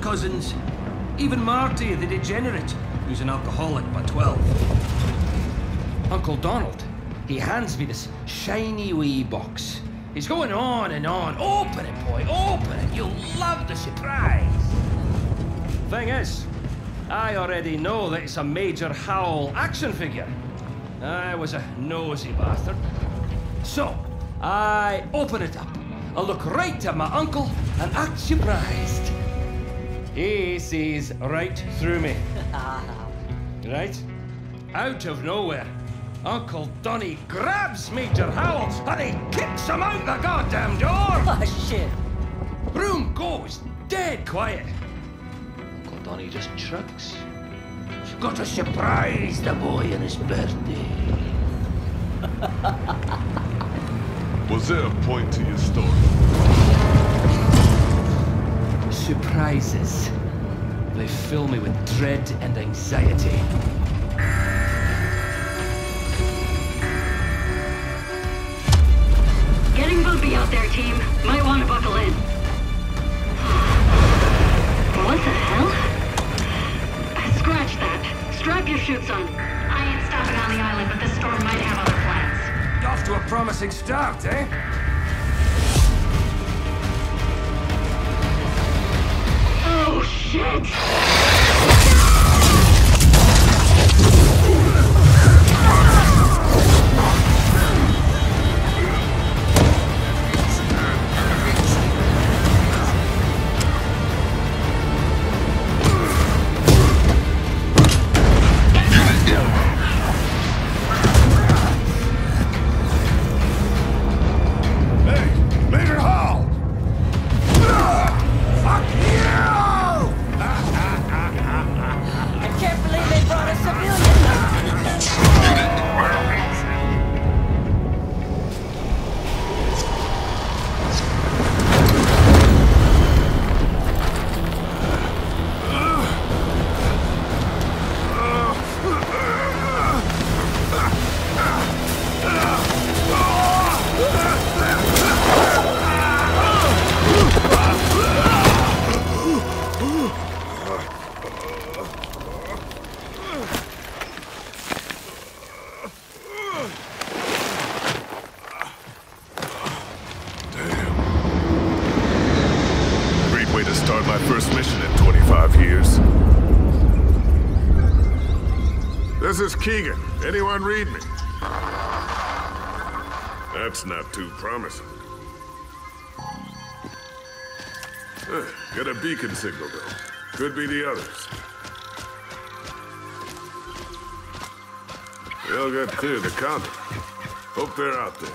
cousins, even Marty the degenerate, who's an alcoholic by 12. Uncle Donald, he hands me this shiny wee box. He's going on and on. Open it, boy, open it. You'll love the surprise. Thing is, I already know that it's a Major Howell action figure. I was a nosy bastard. So, I open it up. I look right at my uncle and act surprised. He sees right through me. Right? Out of nowhere, Uncle Donnie grabs Major Howell and he kicks him out the goddamn door! Oh, shit! Room goes dead quiet. Uncle Donnie just shrugs. Got to surprise the boy on his birthday. Was there a point to your story? Surprises. They fill me with dread and anxiety. Getting bumpy out there, team. Might want to buckle in. What the hell? Scratch that. Strap your chutes on. I ain't stopping on the island, but this storm might have other plans. Off to a promising start, eh? Oh, shit! This is Keegan. Anyone read me? That's not too promising. Got a beacon signal, though. Could be the others. They all got cleared to Condor. Hope they're out there.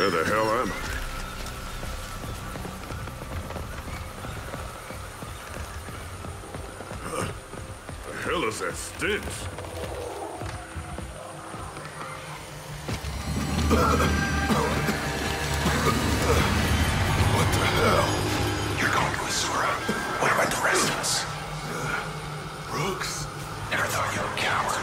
Where the hell am I? The hell is that stench? What the hell? You're going to Azura. What about the rest of us? Brooks? Never thought you were a coward.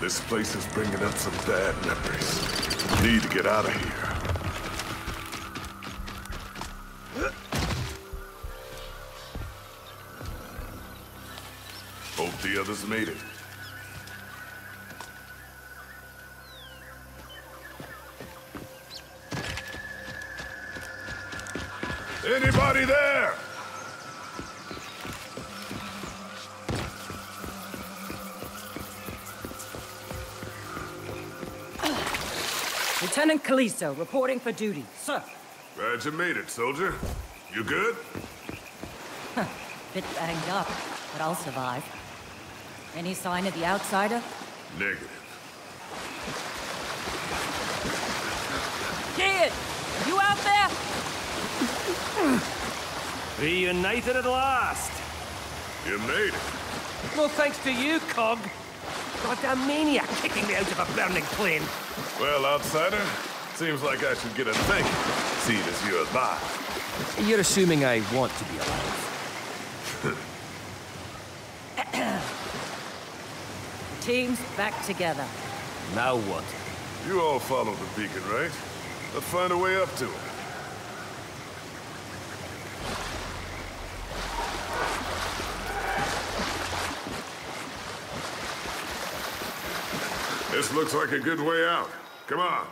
This place is bringing up some bad memories. Need to get out of here. Hope the others made it. Anybody there? Lieutenant Kaliso, reporting for duty. Sir. Glad you made it, soldier. You good? Bit banged up, but I'll survive. Any sign of the outsider? Negative. Kid, you out there? Reunited at last. You made it. Well, thanks to you, Cog. Goddamn maniac kicking me out of a burning plane. Well, outsider, seems like I should get a thank you, seeing as you're alive. You're assuming I want to be alive. Team's back together. Now what? You all follow the beacon, right? Let's find a way up to it. This looks like a good way out. Come on.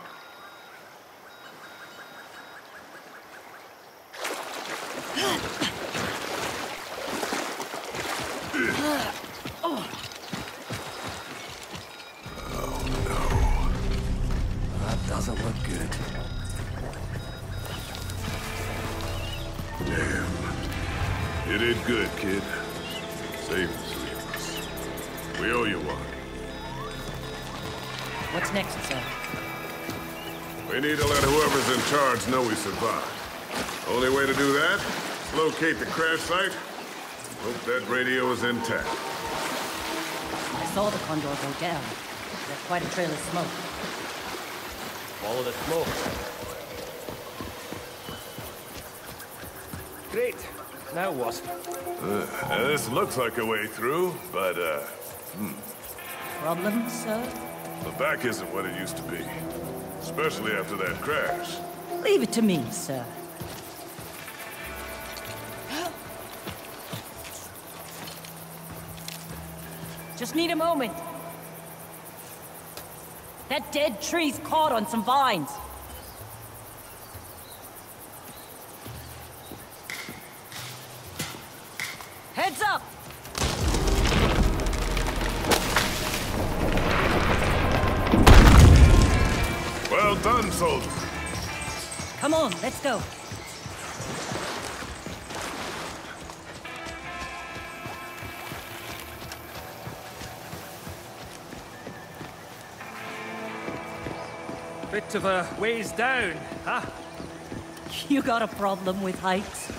Oh no. That doesn't look good. Damn. You did good, kid. Save the sleepers. We owe you one. What's next, sir? We need to let whoever's in charge know we survived. Only way to do that is locate the crash site. Hope that radio is intact. I saw the Condor go down. There's quite a trail of smoke. Follow the smoke. Great. Now what? This looks like a way through, but, Problem, sir? The back isn't what it used to be, especially after that crash. Leave it to me, sir. Just need a moment. That dead tree's caught on some vines. Heads up! Well done, soldier. Come on, let's go. Bit of a ways down, huh? You got a problem with heights?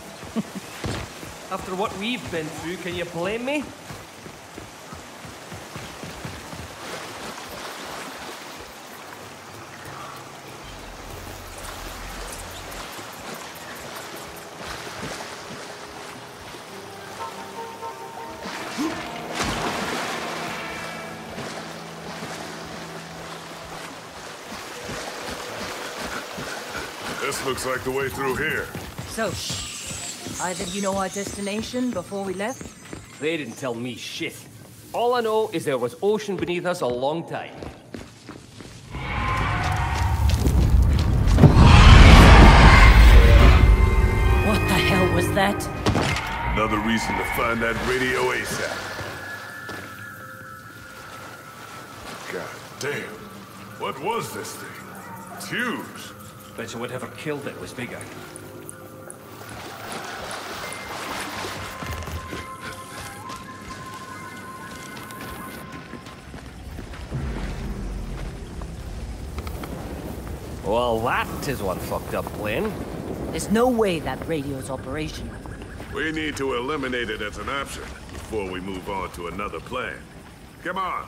After what we've been through, can you blame me? Looks like the way through here. So, either you know our destination before we left? They didn't tell me shit. All I know is there was ocean beneath us a long time. What the hell was that? Another reason to find that radio ASAP. God damn. What was this thing? It's huge. Bet you whatever killed it was bigger. Well, that is one fucked up plane. There's no way that radio's operational. We need to eliminate it as an option before we move on to another plane. Come on.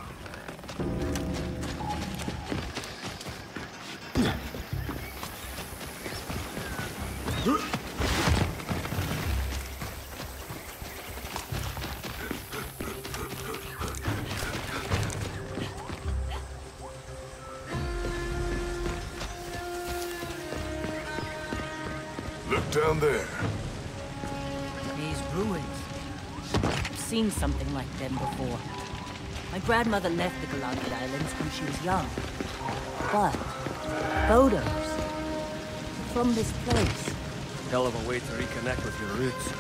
Something like them before. My grandmother left the Galapagos Islands when she was young. But photos from this place. Hell of a way to reconnect with your roots.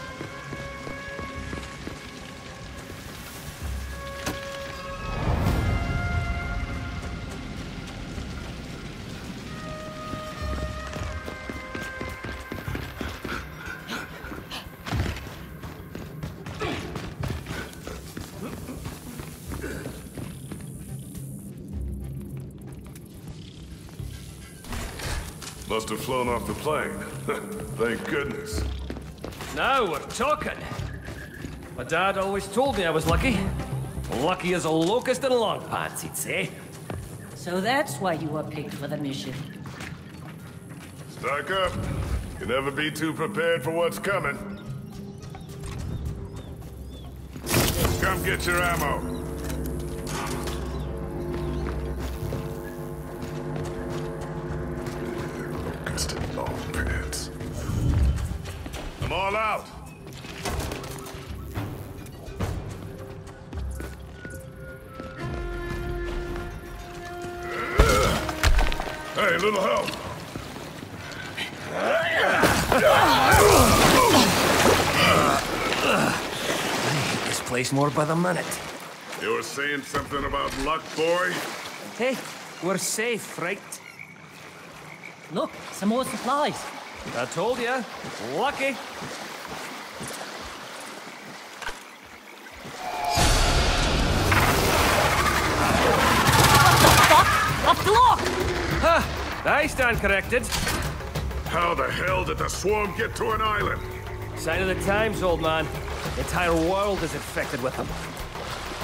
Must have flown off the plane. Thank goodness. Now we're talking. My dad always told me I was lucky. Lucky as a locust in long pants, he'd say. So that's why you were picked for the mission. Stock up. You can never be too prepared for what's coming. Come get your ammo. I'm all out! Hey, little help! I hate this place more by the minute. You were saying something about luck, boy? Hey, we're safe, right? Look, some more supplies. I told you, lucky. What the fuck? Up the lock! Huh, I stand corrected. How the hell did the swarm get to an island? Sign of the times, old man. The entire world is infected with them.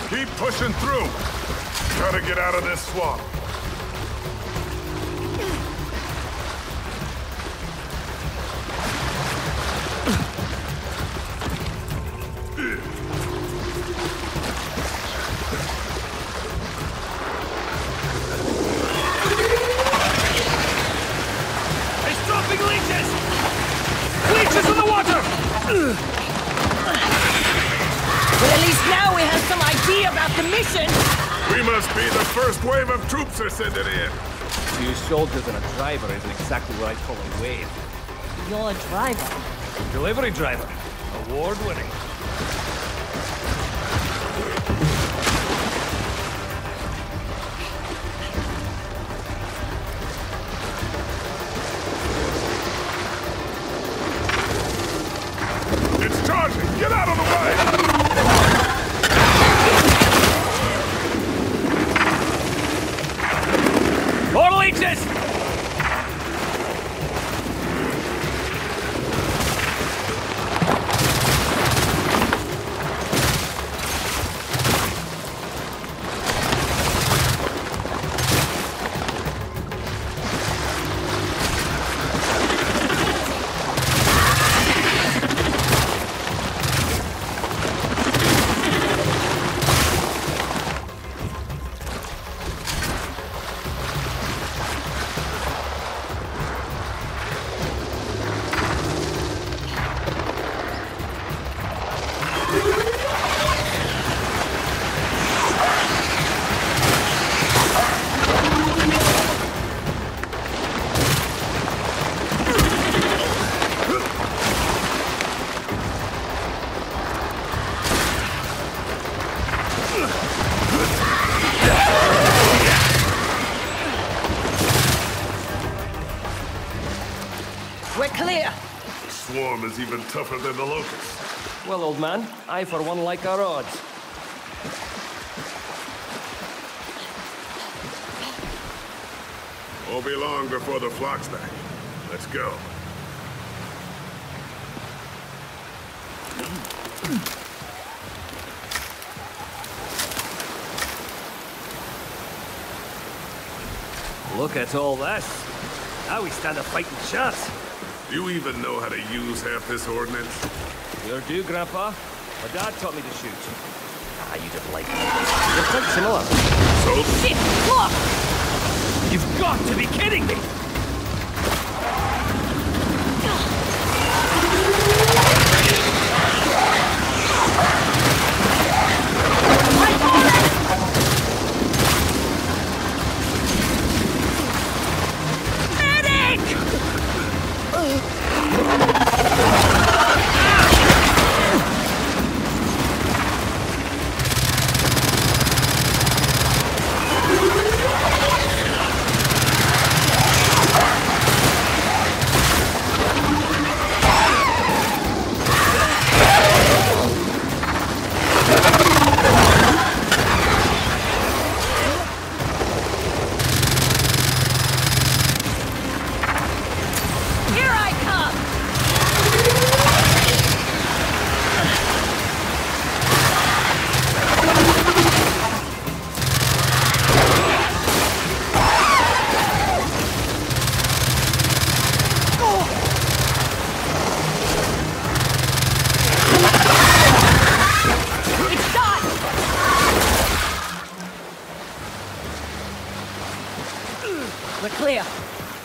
Keep pushing through. Gotta get out of this swamp. Send it in. Two soldiers and a driver isn't exactly what I'd call a wave. You're a driver? Delivery driver. Award-winning. Is even tougher than the locusts. Well, old man, I for one like our odds. Won't be long before the flock's back. Let's go. Look at all this. Now we stand a fighting chance. Do you even know how to use half this ordnance? Sure do, Grandpa. My dad taught me to shoot. Ah, you didn't like me. You're quite similar. So? Shit! Look! You've got to be kidding me!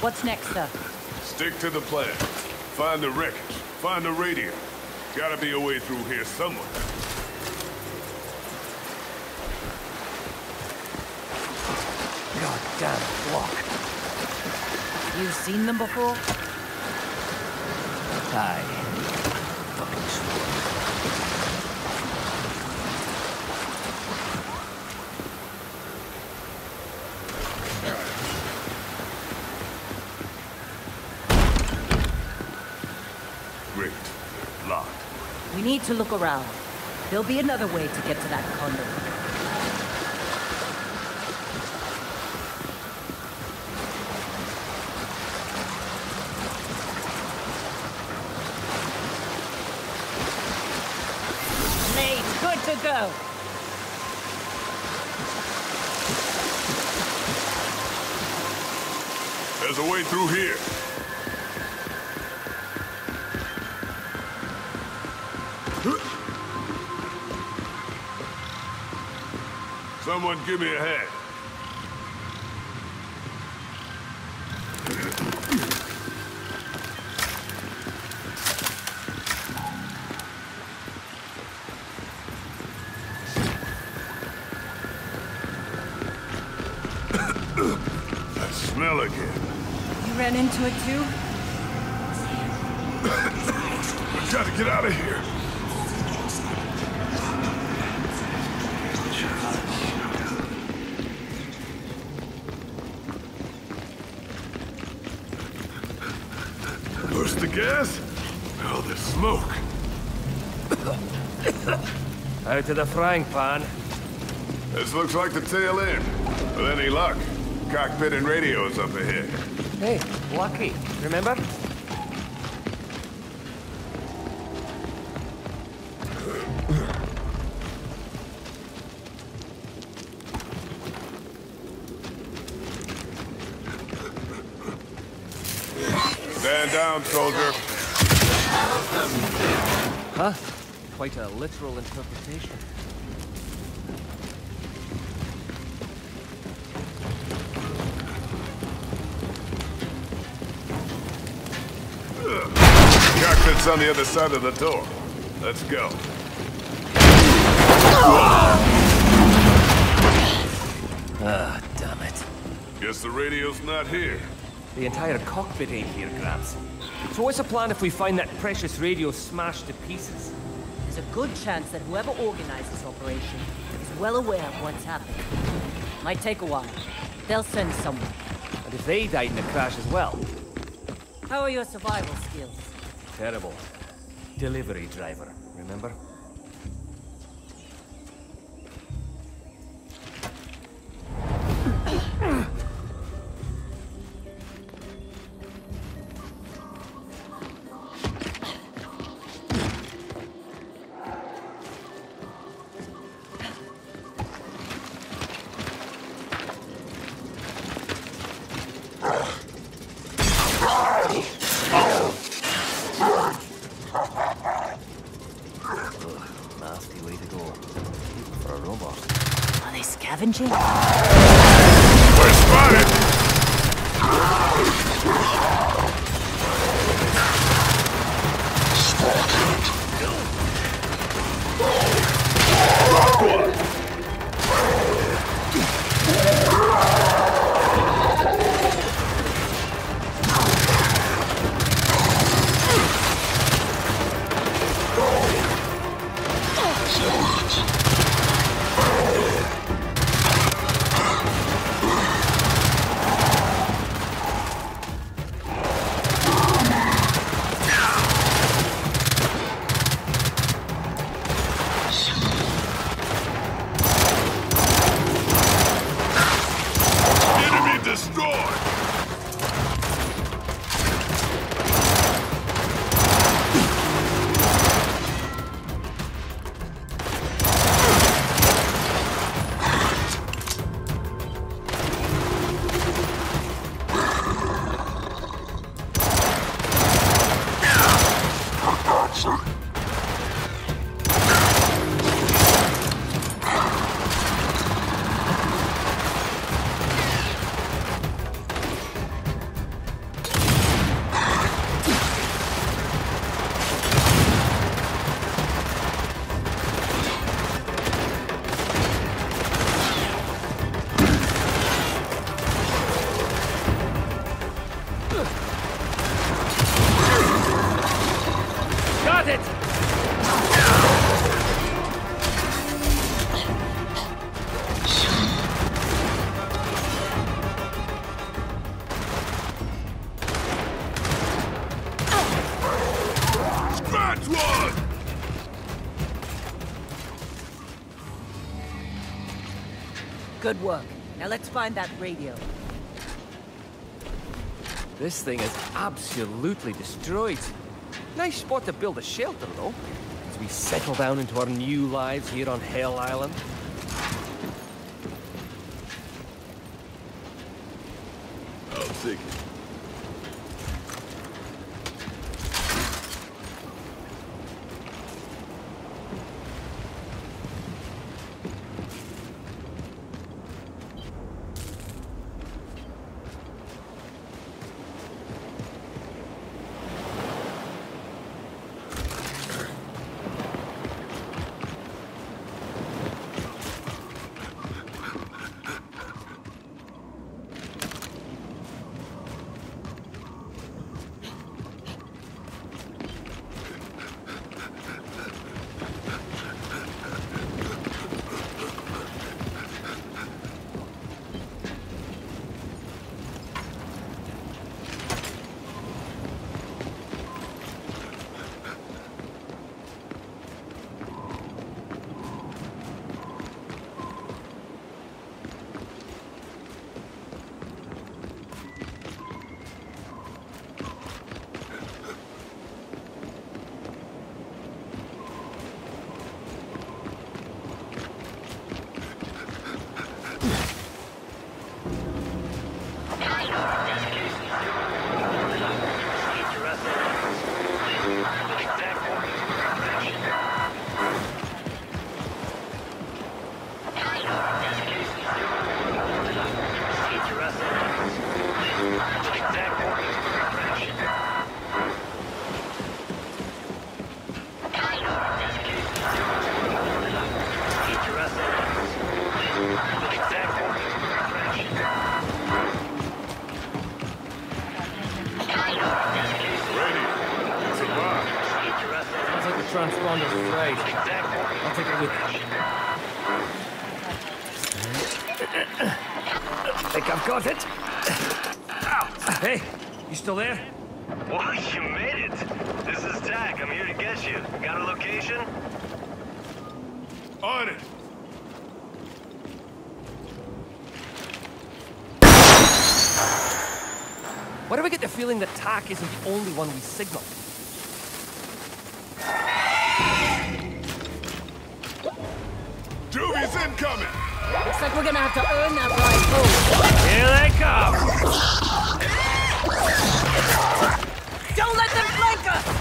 What's next, sir? Stick to the plan. Find the wreckage. Find the radio. Gotta be a way through here somewhere. Goddamn block. You've seen them before? Aye. Fucking sword. Great. They're locked. We need to look around. There'll be another way to get to that Condor. There's a way through here. Someone give me a hand. Into it too? I gotta get out of here. Push the gas? Oh, there's smoke. Out of the frying pan. This looks like the tail end. With any luck, cockpit and radio is up ahead. Hey, Lucky, remember? Stand down, soldier. Huh? Quite a literal interpretation. It's on the other side of the door. Let's go. Ah, oh, damn it. Guess the radio's not here. The entire cockpit ain't here, Gramps. So what's the plan if we find that precious radio smashed to pieces? There's a good chance that whoever organized this operation is well aware of what's happened. Might take a while. They'll send someone. And if they died in the crash as well? How are your survival skills? Terrible. Delivery driver, remember? Good work. Now let's find that radio. This thing is absolutely destroyed. Nice spot to build a shelter, though, as we settle down into our new lives here on Hale Island. I'll take it. Still there? Well, you made it! This is Tack. I'm here to get you. Got a location? On it! Why do we get the feeling that Tack isn't the only one we signal? Doobies incoming! Looks like we're gonna have to earn that right. Here they come! Don't let them flank us!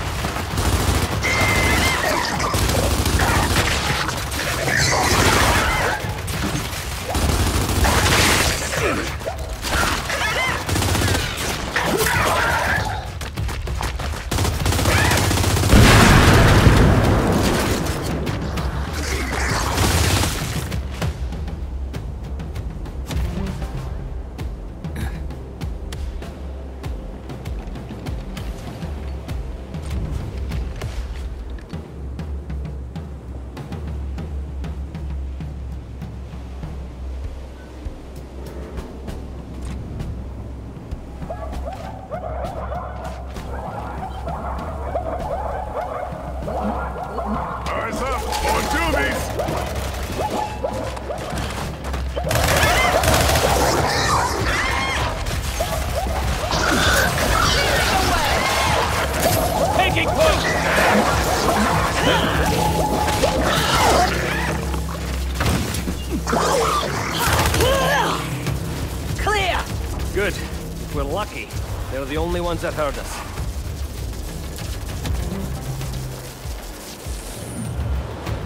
The only ones that heard us.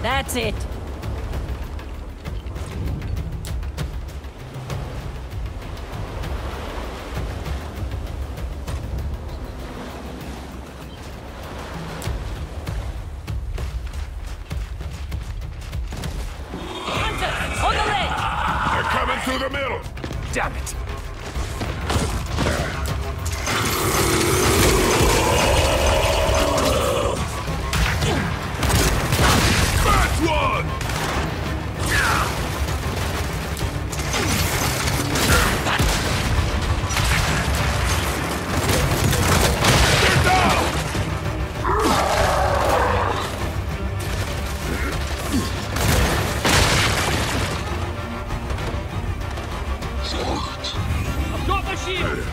That's it. here!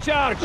Charge!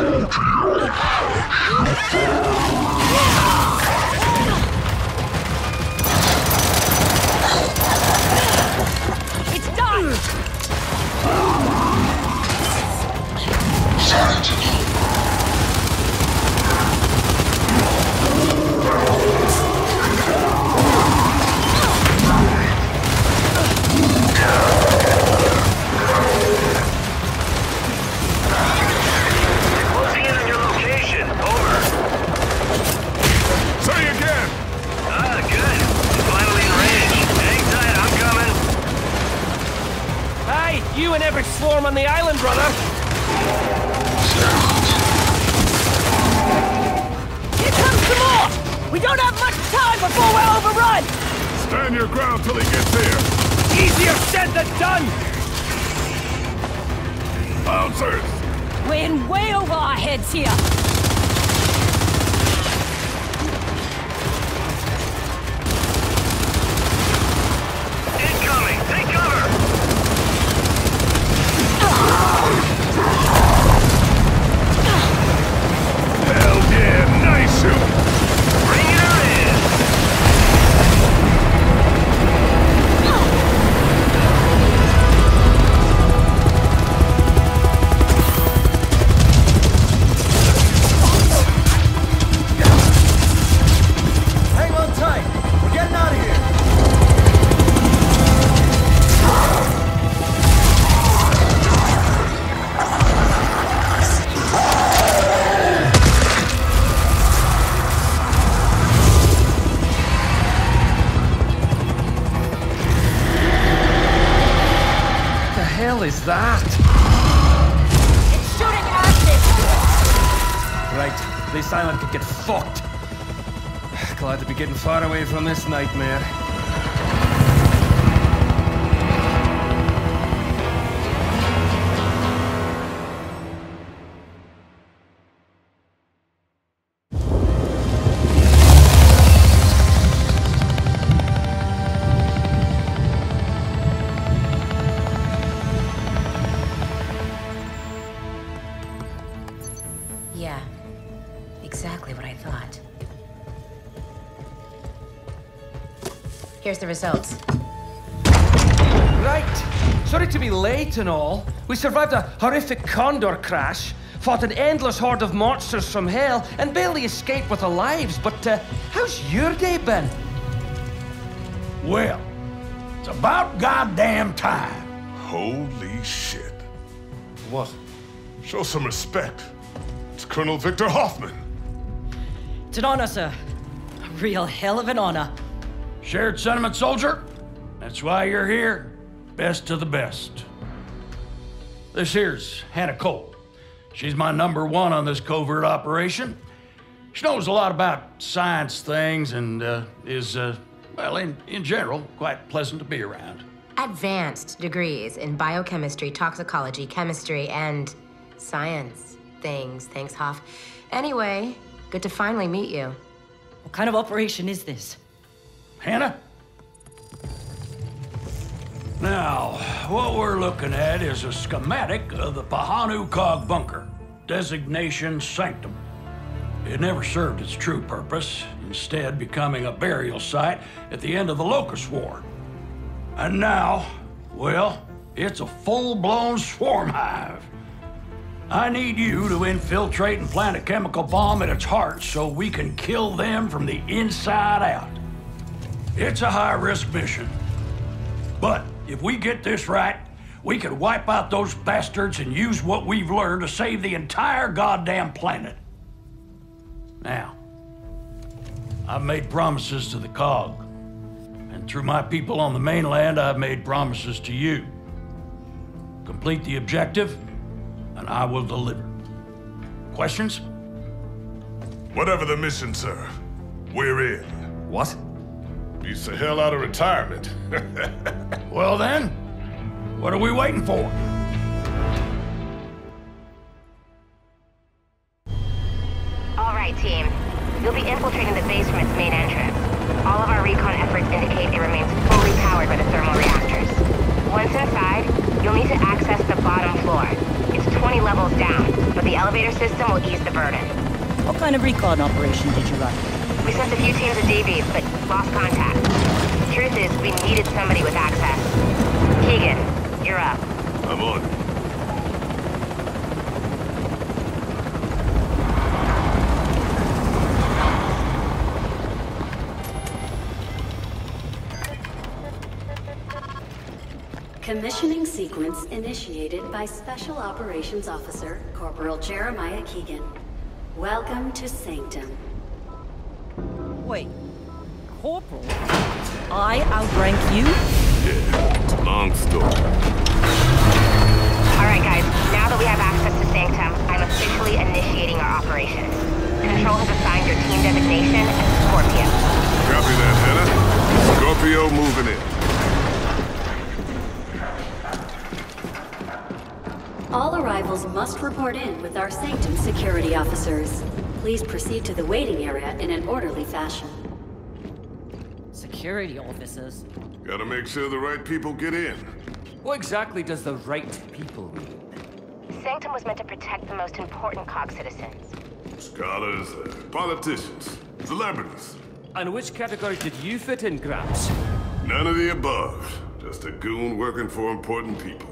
Far away from this nightmare. Here's the results. Right. Sorry to be late and all. We survived a horrific Condor crash, fought an endless horde of monsters from hell, and barely escaped with our lives. But how's your day been? Well, it's about goddamn time. Holy shit. What? Show some respect. It's Colonel Victor Hoffman. It's an honor, sir. A real hell of an honor. Shared sentiment, soldier. That's why you're here. Best of the best. This here's Hana Colt. She's my #1 on this covert operation. She knows a lot about science things and is, well, in general, quite pleasant to be around. Advanced degrees in biochemistry, toxicology, chemistry, and science things. Thanks, Hoff. Anyway, good to finally meet you. What kind of operation is this? Hana? Now, what we're looking at is a schematic of the Pahanu Cog Bunker, designation Sanctum. It never served its true purpose, instead becoming a burial site at the end of the Locust War. And now, well, it's a full-blown swarm hive. I need you to infiltrate and plant a chemical bomb at its heart so we can kill them from the inside out. It's a high-risk mission. But if we get this right, we can wipe out those bastards and use what we've learned to save the entire goddamn planet. Now, I've made promises to the COG, and through my people on the mainland, I've made promises to you. Complete the objective, and I will deliver. Questions? Whatever the mission, sir, we're in. What? Beats the hell out of retirement. Well then, what are we waiting for? All right, team. You'll be infiltrating the base from its main entrance. All of our recon efforts indicate it remains fully powered by the thermal reactors. Once inside, you'll need to access the bottom floor. It's 20 levels down, but the elevator system will ease the burden. What kind of recon operation did you run? We sent a few teams of DBs, but lost contact. The truth is, we needed somebody with access. Keegan, you're up. I'm on. Commissioning sequence initiated by Special Operations Officer Corporal Jeremiah Keegan. Welcome to Sanctum. Wait, Corporal? I outrank you? Yeah, long story. Alright guys, now that we have access to Sanctum, I'm officially initiating our operation. Control has assigned your team designation as Scorpio. Copy that, Hana. Scorpio moving in. All arrivals must report in with our Sanctum security officers. Please proceed to the waiting area in an orderly fashion. Security officers? Gotta make sure the right people get in. What exactly does the right people mean? Sanctum was meant to protect the most important COG citizens. Scholars, politicians, celebrities. And which category did you fit in, Gramps? None of the above. Just a goon working for important people.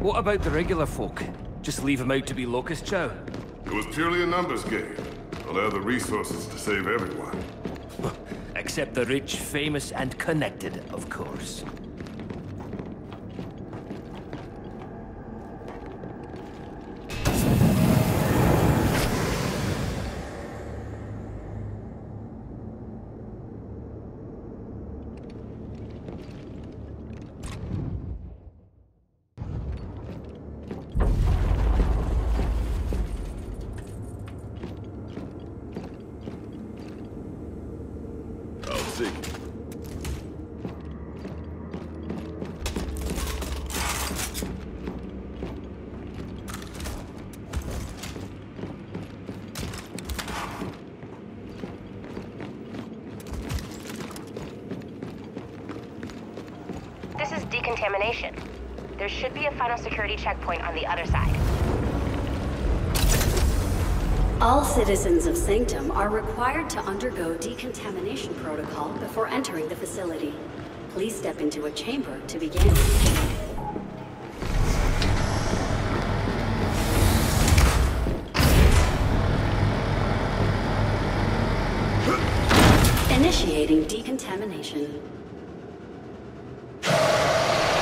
What about the regular folk? Just leave them out to be locust chow? It was purely a numbers game. I'll have the resources to save everyone. Except the rich, famous, and connected, of course. decontamination. There should be a final security checkpoint on the other side. All citizens of Sanctum are required to undergo decontamination protocol before entering the facility. Please step into a chamber to begin. Initiating decontamination.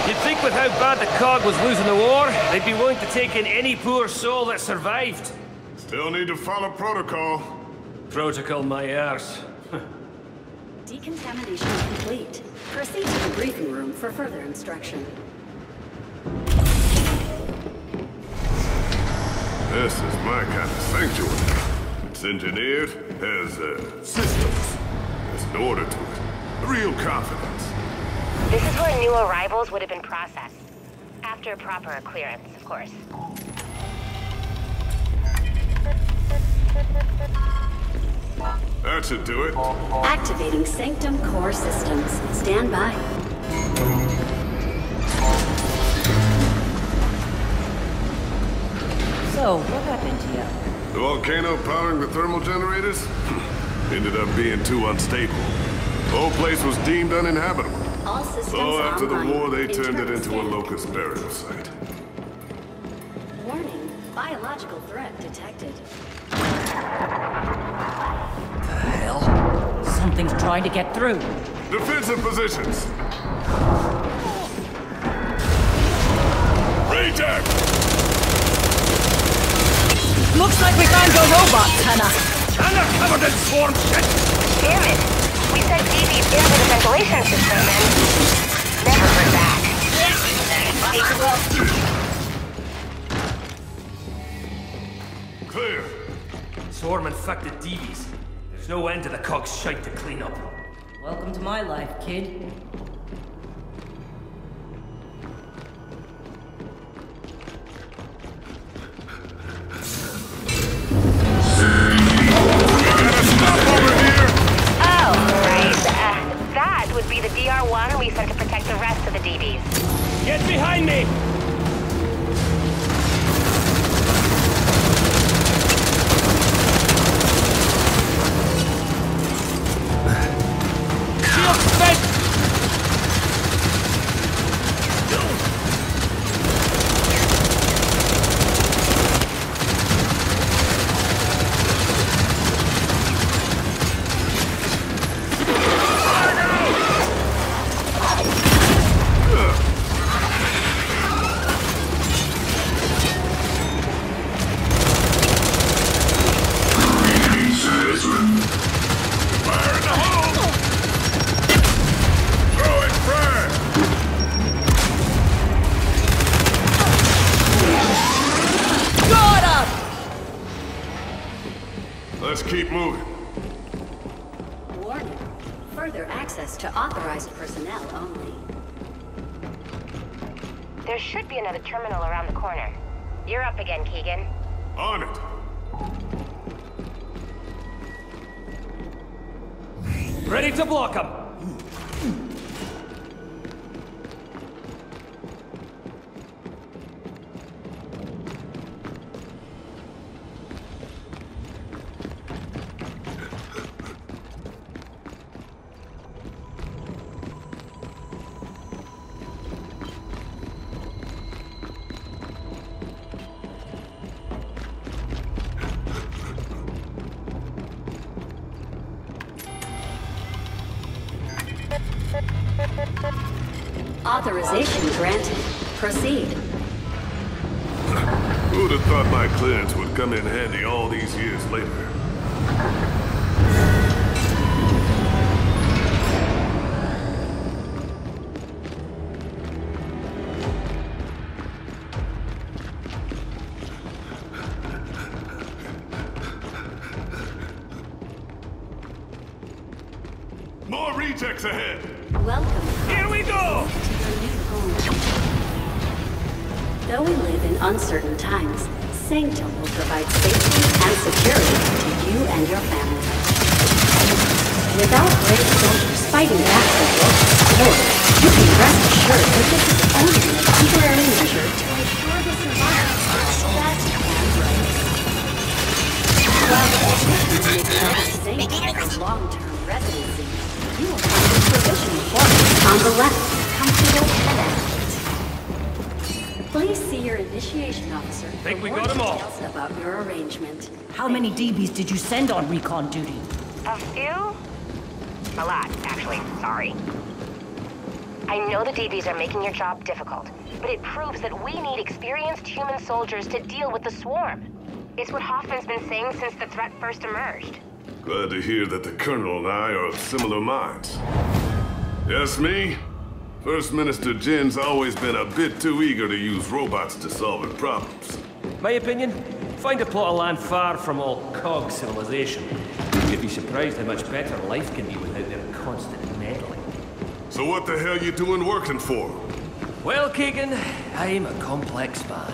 You'd think with how bad the COG was losing the war, they'd be willing to take in any poor soul that survived. Still need to follow protocol. Protocol my arse. Decontamination complete. Proceed to the briefing room for further instruction. This is my kind of sanctuary. It's engineered, has systems. There's an order to it. Real confidence. This is where new arrivals would have been processed. After proper clearance, of course. That should do it. Activating Sanctum core systems. Stand by. So, what happened to you? The volcano powering the thermal generators? Ended up being too unstable. The whole place was deemed uninhabitable. All systems so after the war, they turned it into a locust burial site. Warning. Biological threat detected. Hell? Something's trying to get through. Defensive positions. Reject. Looks like we found your robots, Hana. Hana covered in swarm shit. Damn it! We sent DBs into the ventilation system and never heard back. Clear. Swarm infected DBs. There's no end to the COG's shite to clean up. Welcome to my life, kid. That would be the DR-1 we sent to protect the rest of the DBs. Get behind me! Authorization granted. Proceed. Who'd have thought my clearance would come in handy all these years later? Sanctum will provide safety and security to you and your family. Without brave soldiers fighting back the Locust War, You can rest assured that this is only a temporary measure to ensure the survival of the last campaign. While the for long-term residency, you will have the provision for it on the left. Comfortable head. Please see your initiation officer for more details about your arrangement. How many DBs did you send on recon duty? A few? A lot, actually. Sorry. I know the DBs are making your job difficult, but it proves that we need experienced human soldiers to deal with the swarm. It's what Hoffman's been saying since the threat first emerged. Glad to hear that the Colonel and I are of similar minds. Yes, me? First Minister Jin's always been a bit too eager to use robots to solve her problems. My opinion? Find a plot of land far from all COG civilization. You'd be surprised how much better life can be without their constant meddling. So what the hell you doing working for? Well, Keegan, I'm a complex man.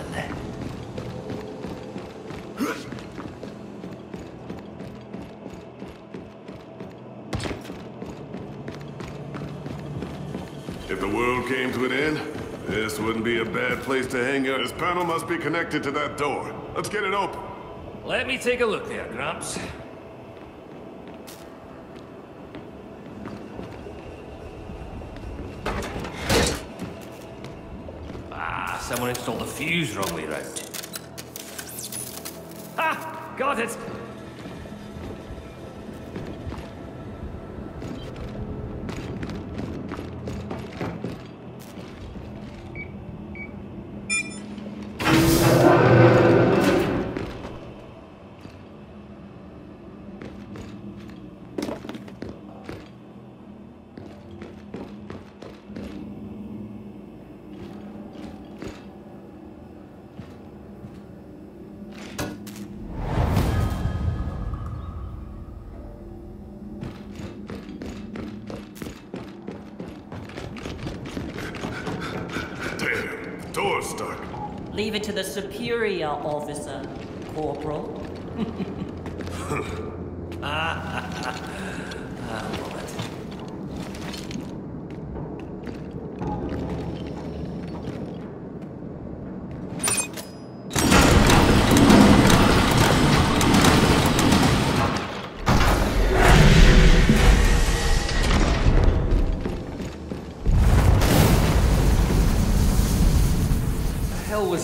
If the world came to an end, this wouldn't be a bad place to hang out. This panel must be connected to that door. Let's get it open. Let me take a look there, Grumps. Someone installed the fuse wrongly round. Ha! Got it! Leave it to the superior officer, Corporal.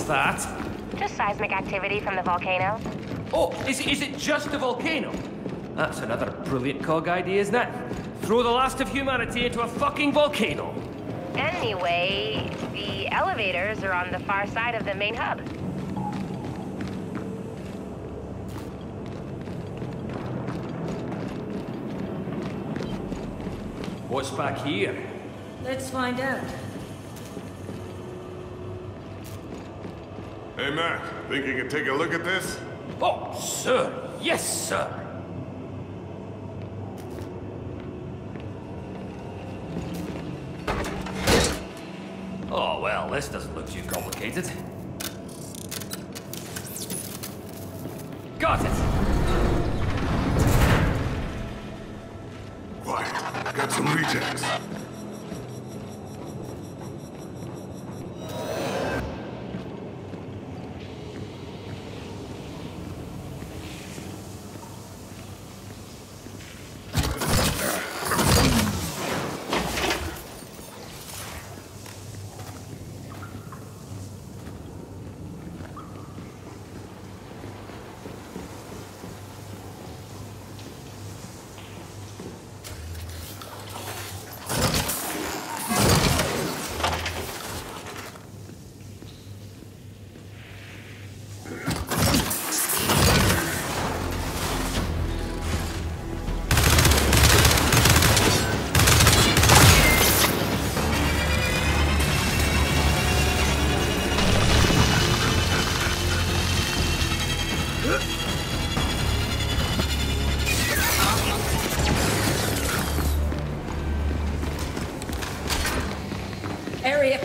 That? Just seismic activity from the volcano. Oh, is it just the volcano? That's another brilliant COG idea, isn't it? Throw the last of humanity into a fucking volcano. Anyway, the elevators are on the far side of the main hub. What's back here? Let's find out. Hey, Matt, think you can take a look at this? Oh, sir. Yes, sir. Oh, well, this doesn't look too complicated. Got it. Right, got some rejects.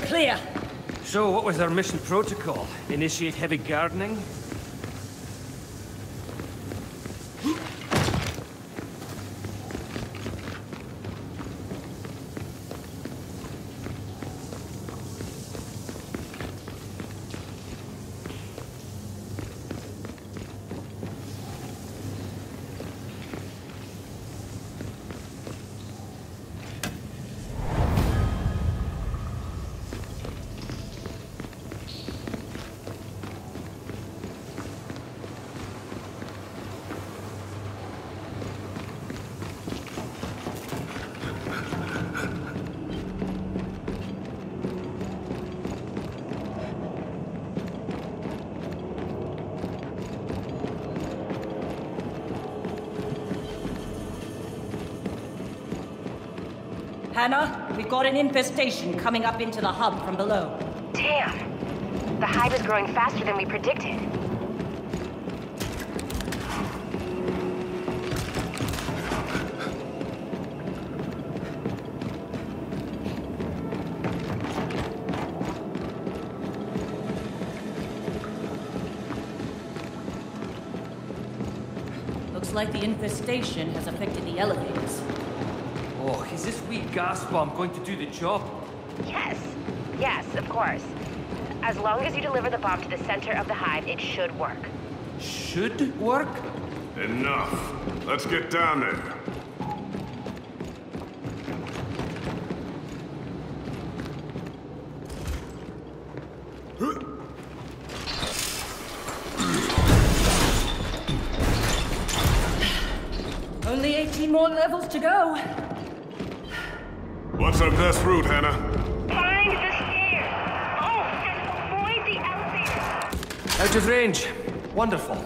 Clear. So, what was our mission protocol? Initiate heavy gardening? Hana, we've got an infestation coming up into the hub from below. Damn. The hive is growing faster than we predicted. Like the infestation has affected the elevators. Oh, is this wee gas bomb going to do the job? Yes. Yes, of course. As long as you deliver the bomb to the center of the hive, it should work. Should work? Enough. Let's get down there. More levels to go. What's our best route, Hana? Find the stairs. Oh, and avoid the elevator. Out of range. Wonderful.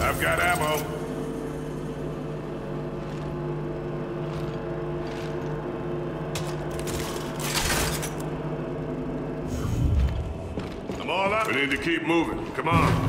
I've got ammo. I'm all up. We need to keep moving. Come on.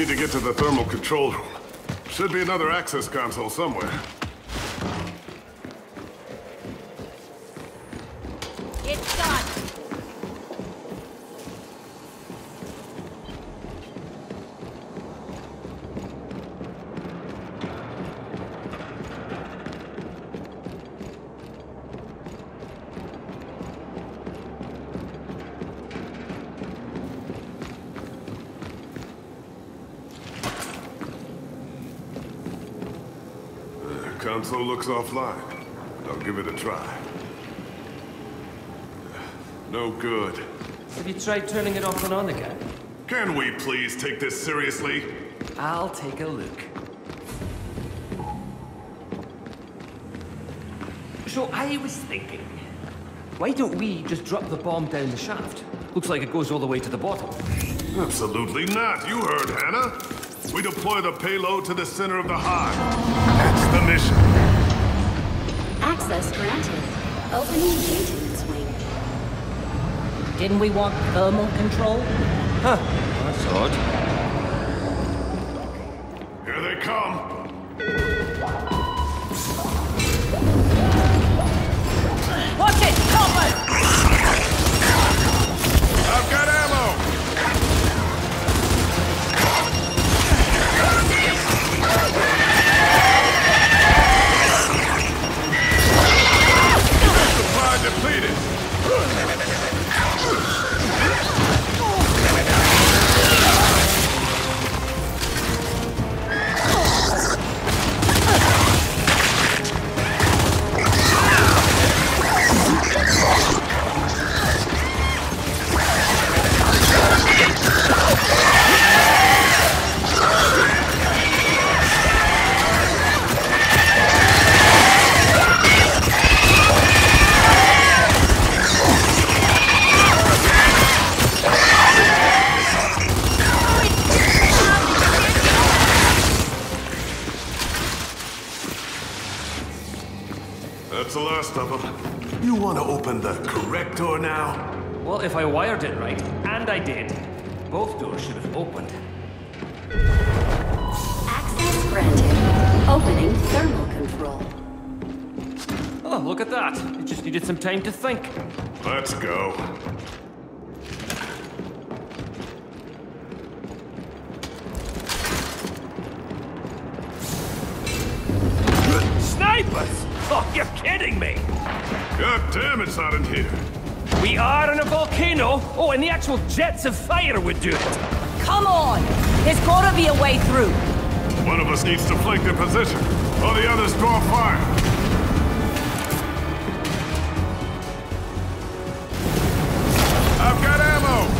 need to get to the thermal control room. Should be another access console somewhere. It's done. Console looks offline, but I'll give it a try. No good. Have you tried turning it off and on again? Can we please take this seriously? I'll take a look. So I was thinking, why don't we just drop the bomb down the shaft? Looks like it goes all the way to the bottom. Absolutely not. You heard, Hannah. We deploy the payload to the center of the hive. That's the mission. Access granted. Opening maintenance wing. Didn't we want thermal control? Huh. That's odd. Here they come. Watch it! Cover! I've got ammo! Depleted. That's the last of them. You want to open the correct door now? Well, if I wired it right, and I did, both doors should have opened. Access granted. Opening thermal control. Oh, look at that. It just needed some time to think. Let's go. Snipers! Oh, you're kidding me! God damn, it's not in here. We are in a volcano. Oh, and the actual jets of fire would do it. Come on! There's gotta be a way through. One of us needs to flank their position, or the others draw fire. I've got ammo!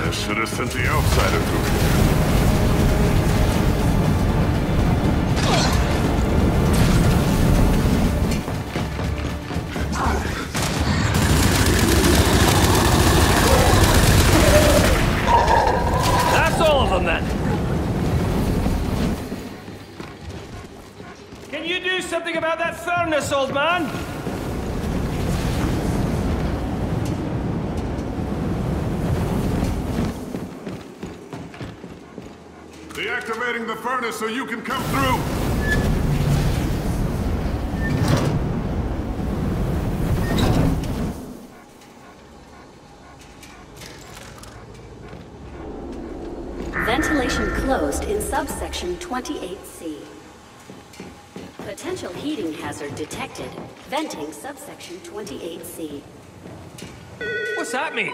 I should have sent the outsider through here. Old man. Deactivating the furnace so you can come through. Ventilation closed in subsection 28C. Potential heating hazard detected. Venting subsection 28C. What's that mean?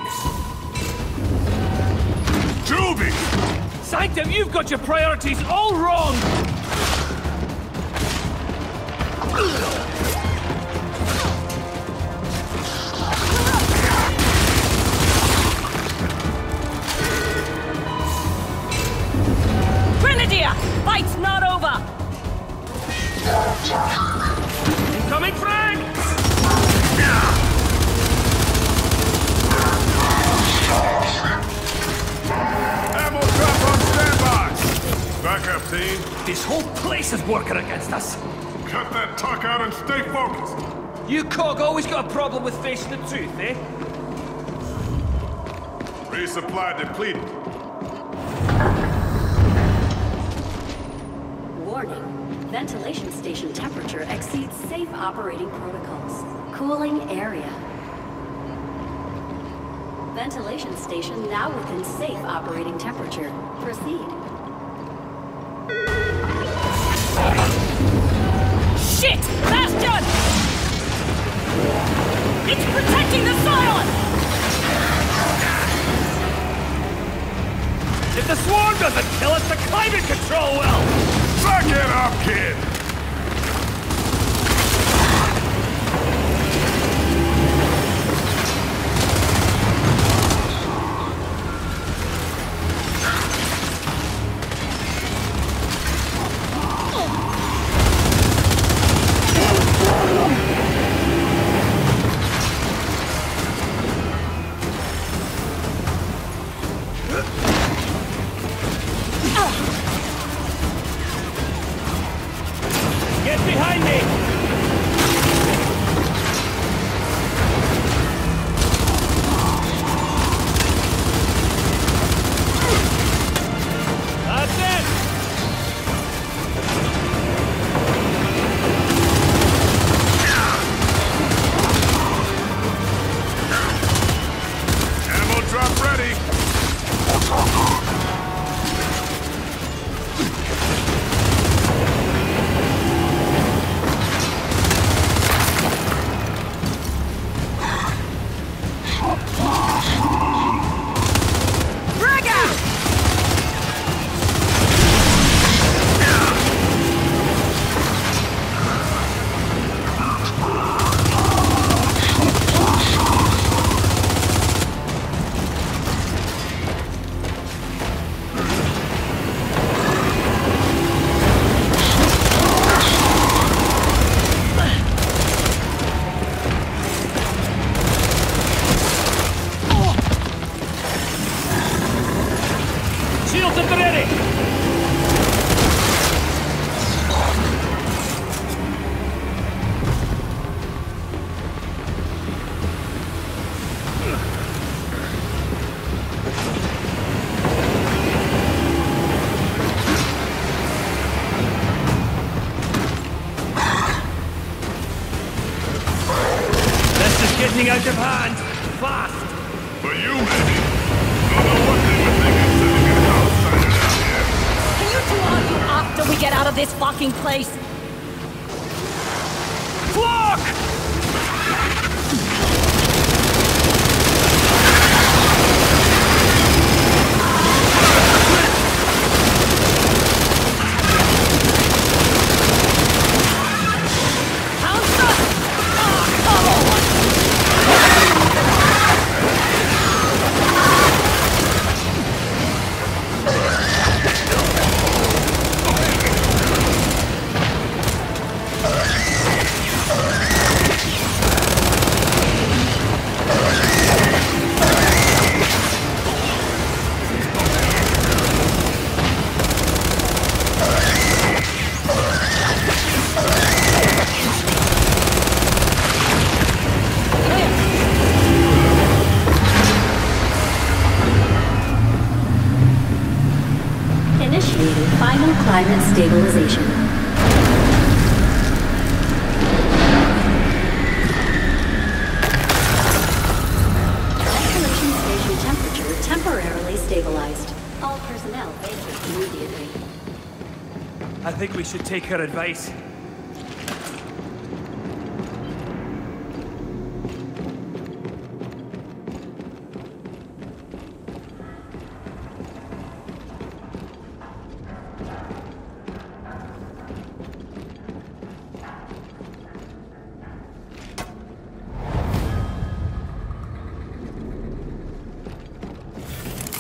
Juvie! Sanctum, you've got your priorities all wrong! Grenadier! Fight's not over! Incoming frag! Ammo drop on standby! Back up, team. This whole place is working against us. Cut that talk out and stay focused. You COG always got a problem with facing the truth, eh? Resupply depleted. Warning. Ventilation station temperature exceeds safe operating protocols. Cooling area. Ventilation station now within safe operating temperature. Proceed. Shit! Bastion! It's protecting the Scion! If the swarm doesn't kill us, the climate control will! Back it up, kid! Out of hand! Fast! For you, maybe. Don't know what they were thinking sitting in an outsider down here. Can you two argue after we get out of this fucking place? Should take her advice.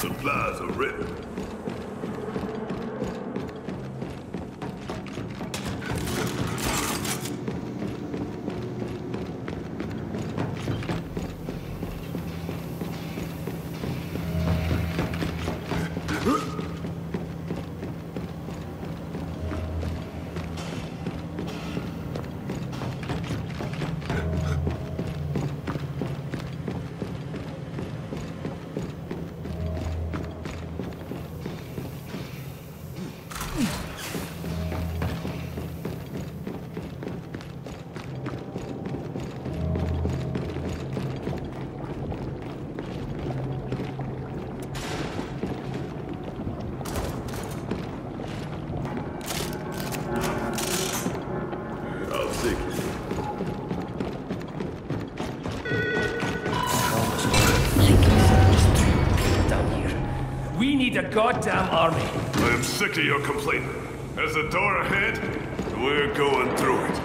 Supplies are ready. need a goddamn army. I am sick of your complaining. There's a door ahead, we're going through it.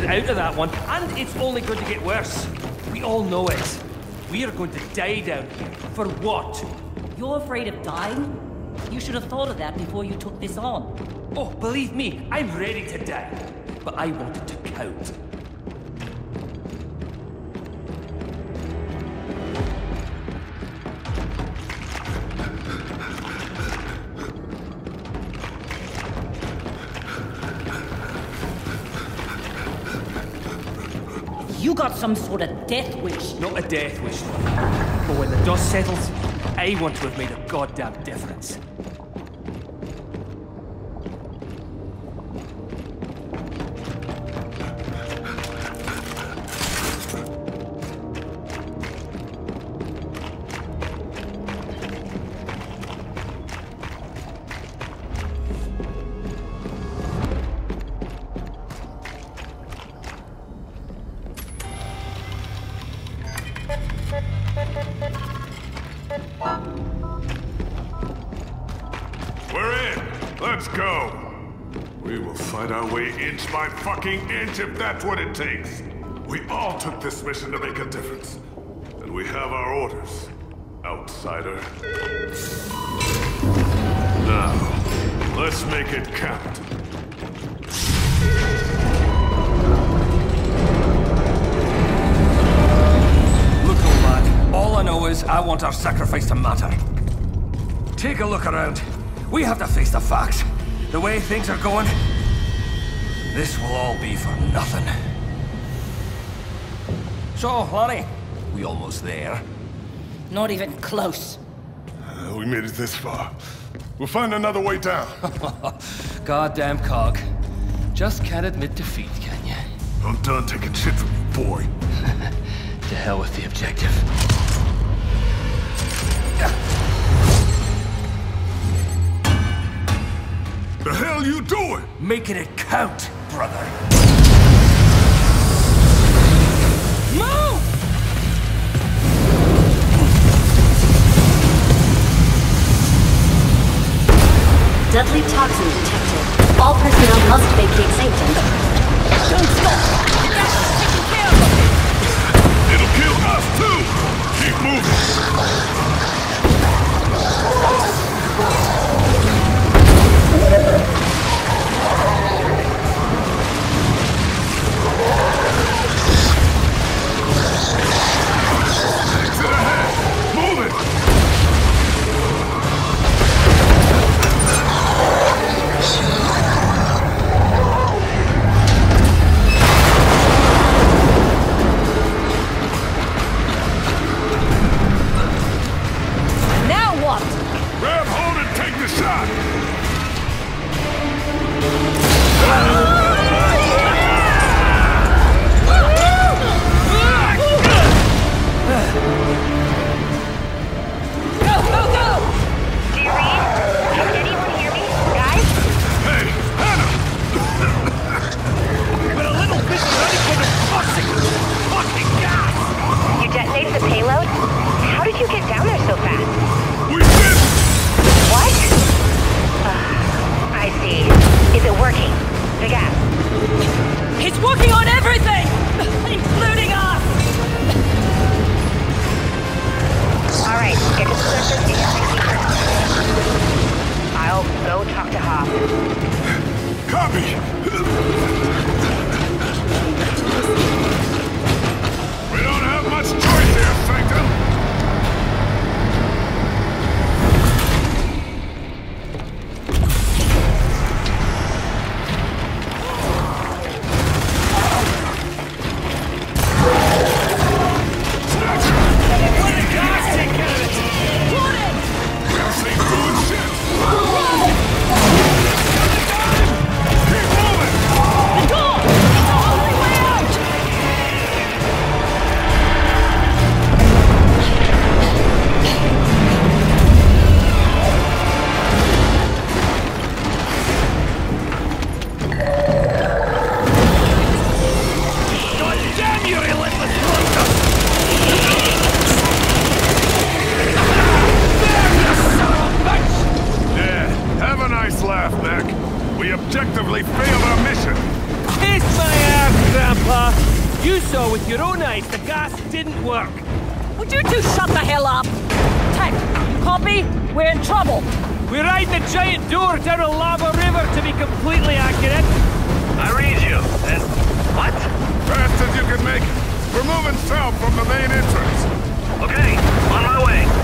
glided out of that one, and it's only going to get worse. We all know it. We are going to die down here. For what? You're afraid of dying? You should have thought of that before you took this on. Oh, believe me, I'm ready to die. But I wanted to count. You got some sort of death wish. Not a death wish, though. But when the dust settles, I want to have made a goddamn difference. My fucking inch, if that's what it takes. We all took this mission to make a difference, and we have our orders, outsider. Now, let's make it count. Look, old lad, all I know is I want our sacrifice to matter. Take a look around. We have to face the facts. The way things are going, this will all be for nothing. So, Larry, we almost there? Not even close. We made it this far. We'll find another way down. Goddamn cog. Just can't admit defeat, can you? I'm done taking shit from you, boy. To hell with the objective. The hell you doing? Making it count, brother. Move! Deadly toxin detected. All personnel must vacate Sanctum. Don't stop! That's taking care of them! It'll kill us too! Keep moving! You saw with your own eyes the gas didn't work. Would you two shut the hell up? Tech, you copy? We're in trouble. We ride the giant door down a lava river to be completely accurate. I read you. What? Fast as you can make it. We're moving south from the main entrance. Okay, on my way.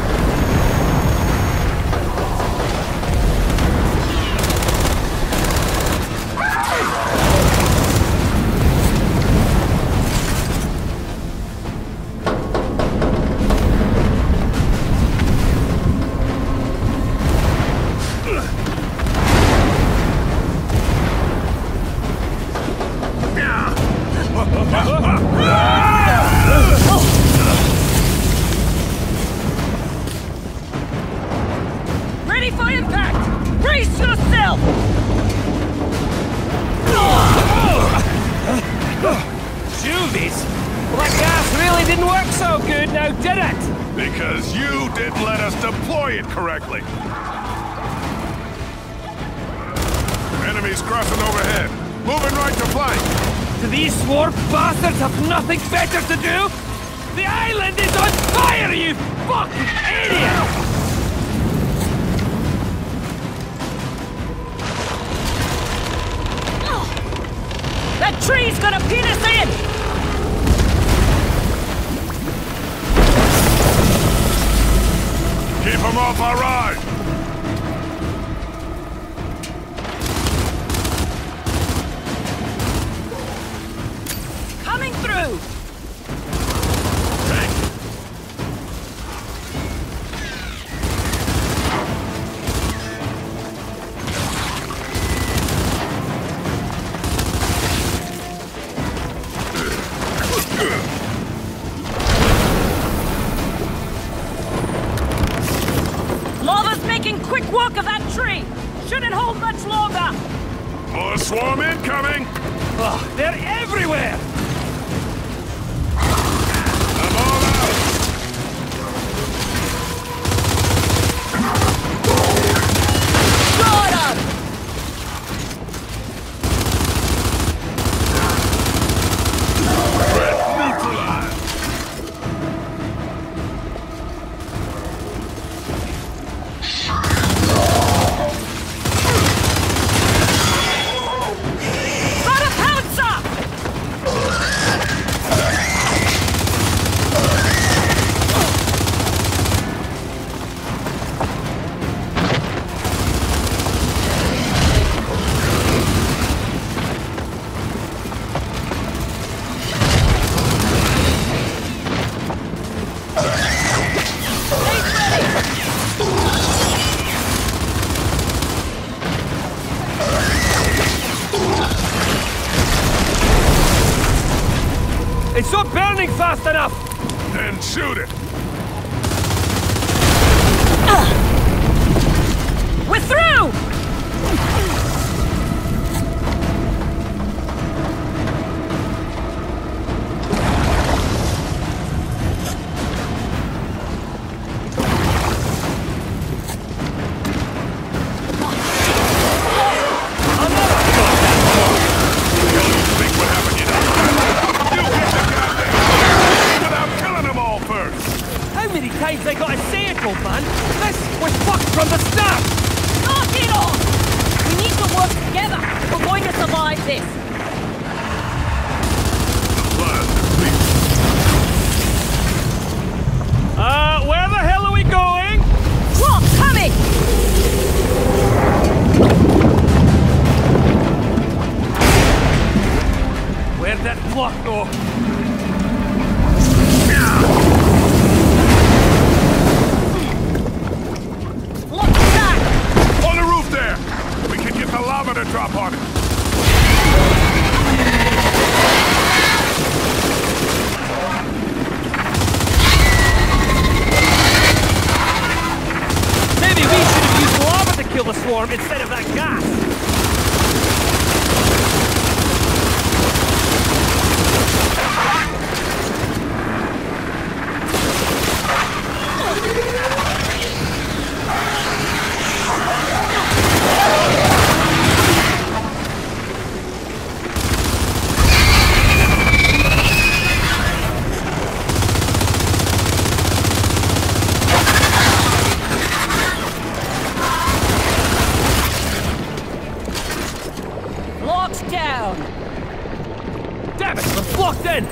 Captain!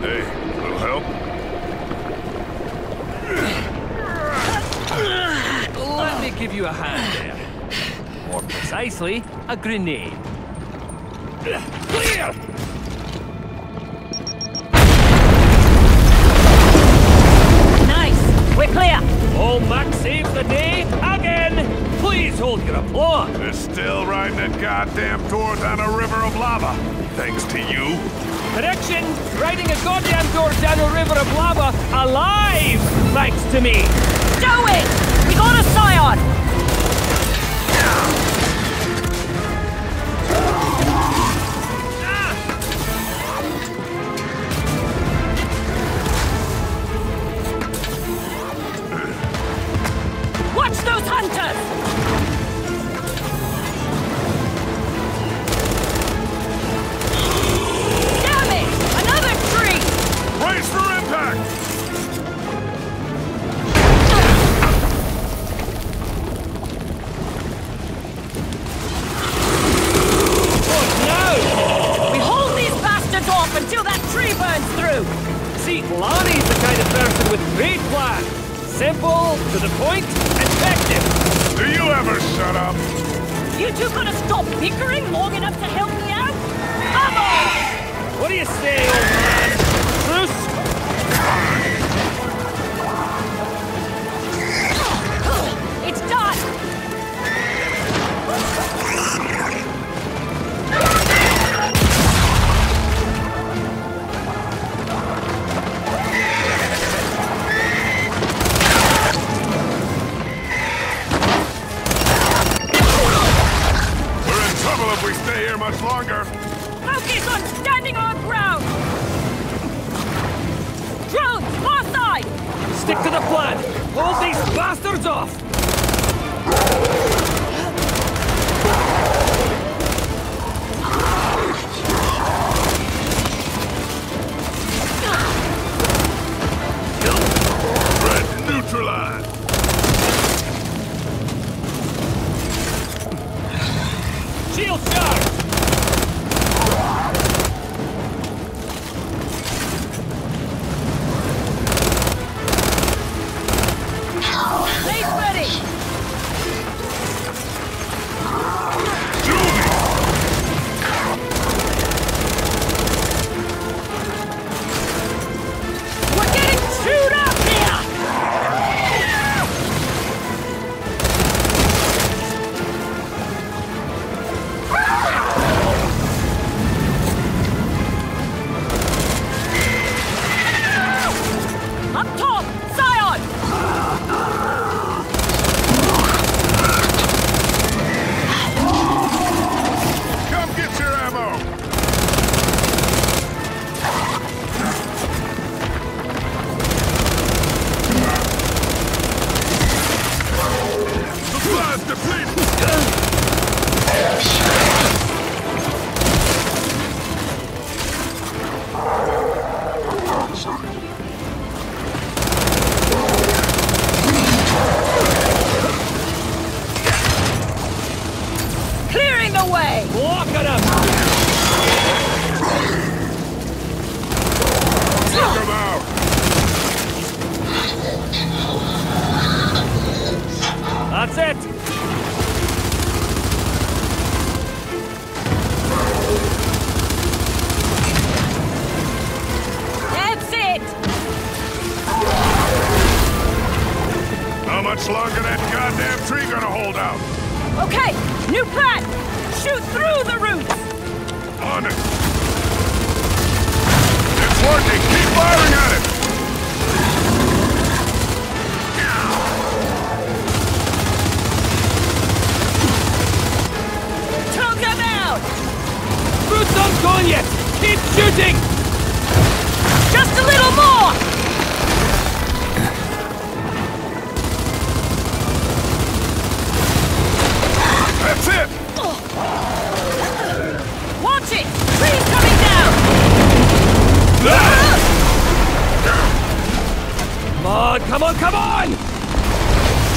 Hey, a little help? Let me give you a hand there. More precisely, a grenade. Clear! Nice! We're clear! All Max save the day again! Please hold your applause! They're still riding that goddamn door down a river of lava, thanks to you. Correction! Riding a goddamn door down a river of lava alive, thanks to me! Do it! We got a Scion!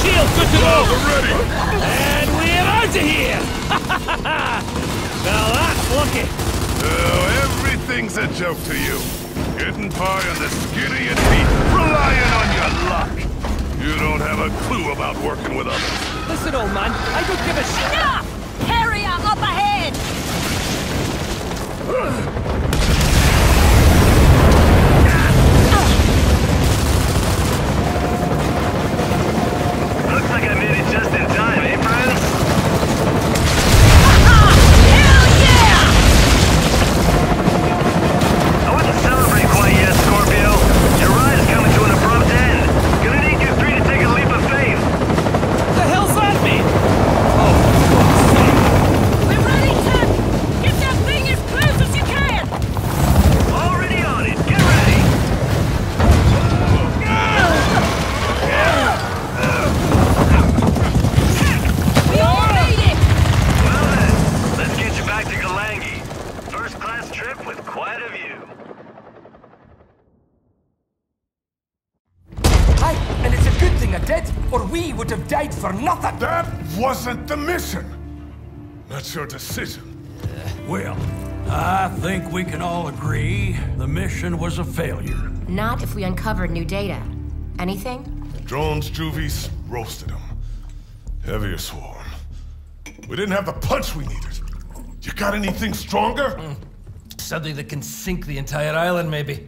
Shields Feels good to go. We're ready. And we're out of here. Now that's lucky. Oh, everything's a joke to you. Getting by on the skin of your teeth, relying on your luck. You don't have a clue about working with others. Listen, old man, I don't give a shit. Enough! Carrier up ahead! Looks like I made it just in time, eh, friends? Hell yeah! I wouldn't celebrate quite yet, Scorpio. Your ride is coming to an abrupt end. Gonna need you three to take a leap of faith. What the hell's that mean? Oh, fuck's sake. We're ready, Tech! Get that thing as close as you can! Already on it. Get ready! Tech! We all made it! Well then, let's get you back to Galangi. First class trip with quite a view. Aye, and it's a good thing I did, or we would have died for nothing. That wasn't the mission. That's your decision. Well, I think we can all agree the mission was a failure. Not if we uncovered new data. Anything? Drones, juvies, roasted them. Heavier swarm. We didn't have the punch we needed. You got anything stronger? Something that can sink the entire island, maybe.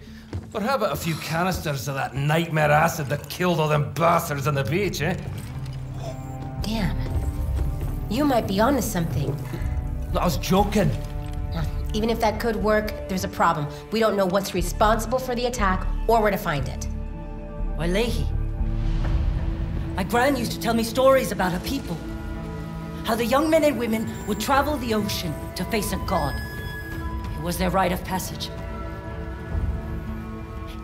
Or how about a few canisters of that nightmare acid that killed all them bastards on the beach, eh? Damn. You might be onto something. I was joking. Even if that could work, there's a problem. We don't know what's responsible for the attack or where to find it. Wailehi. My gran used to tell me stories about her people. How the young men and women would travel the ocean to face a god. It was their rite of passage.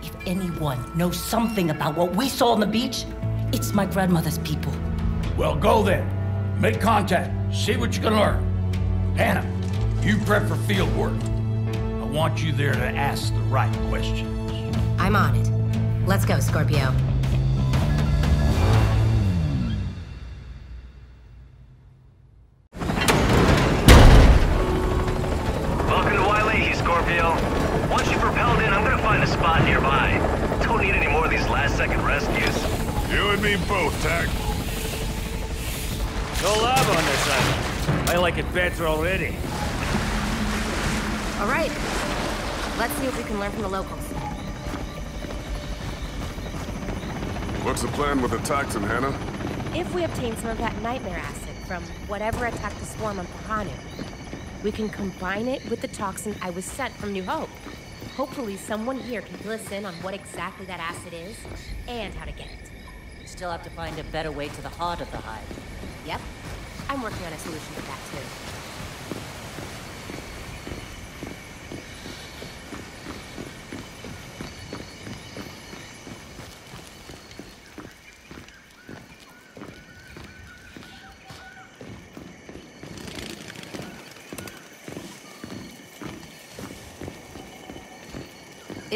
If anyone knows something about what we saw on the beach, it's my grandmother's people. Well, go then. Make contact. See what you can learn. Hannah, you prep for field work. I want you there to ask the right questions. I'm on it. Let's go, Scorpio. Welcome to Wailehi, Scorpio. Once you've propelled in, I'm gonna find a spot nearby. Don't need any more of these last-second rescues. You and me both, Tech. No lava on this island. I like it better already. All right. Let's see if we can learn from the locals. What's the plan with the toxin, Hannah? If we obtain some of that nightmare acid from whatever attacked the swarm on Pahanu, we can combine it with the toxin I was sent from New Hope. Hopefully someone here can fill us in on what exactly that acid is and how to get it. Still have to find a better way to the heart of the hive. Yep. I'm working on a solution for that, too.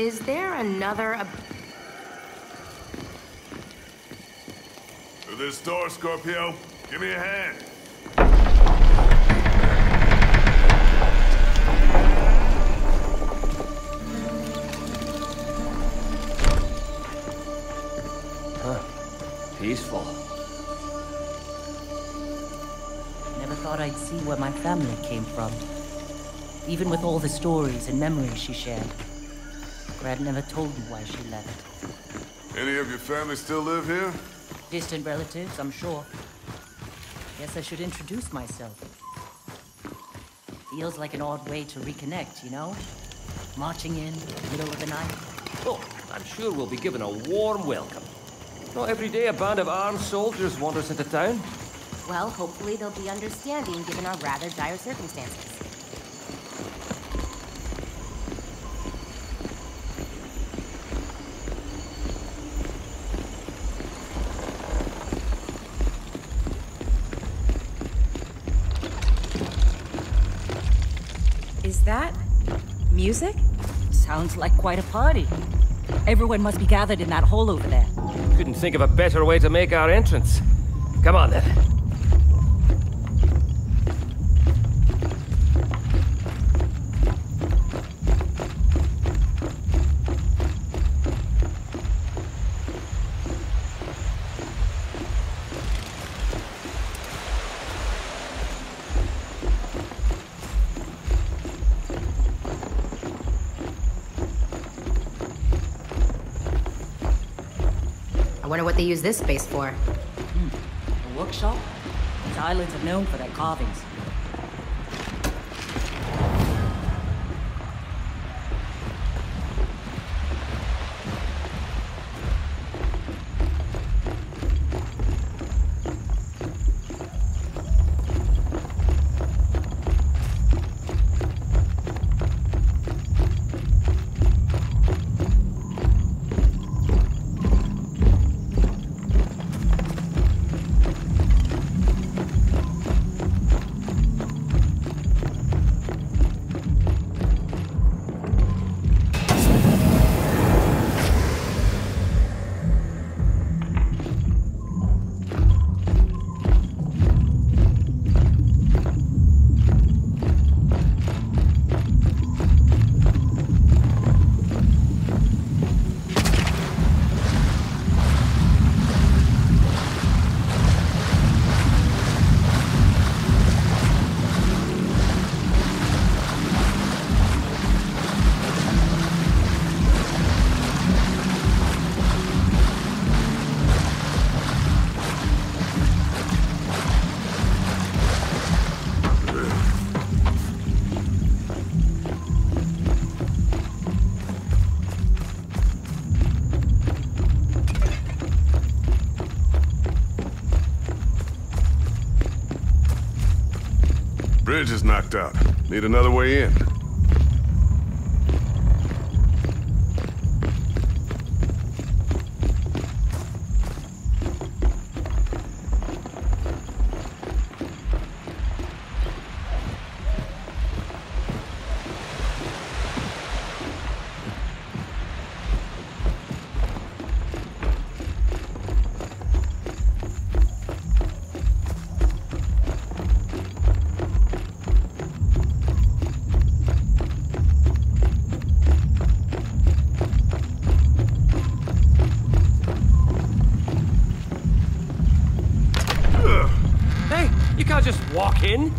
Is there another... To this door, Scorpio. Give me a hand. Huh. Peaceful. Never thought I'd see where my family came from. Even with all the stories and memories she shared. Brad never told me why she left. Any of your family still live here? Distant relatives, I'm sure. Guess I should introduce myself. Feels like an odd way to reconnect, you know? Marching in, middle of the night. Oh, I'm sure we'll be given a warm welcome. Not every day a band of armed soldiers wanders into town. Well, hopefully they'll be understanding given our rather dire circumstances. That? Music? Sounds like quite a party. Everyone must be gathered in that hole over there. Couldn't think of a better way to make our entrance. Come on, then. I wonder what they use this space for. A workshop? These islands are known for their carvings. Bridge is knocked out. Need another way in. In?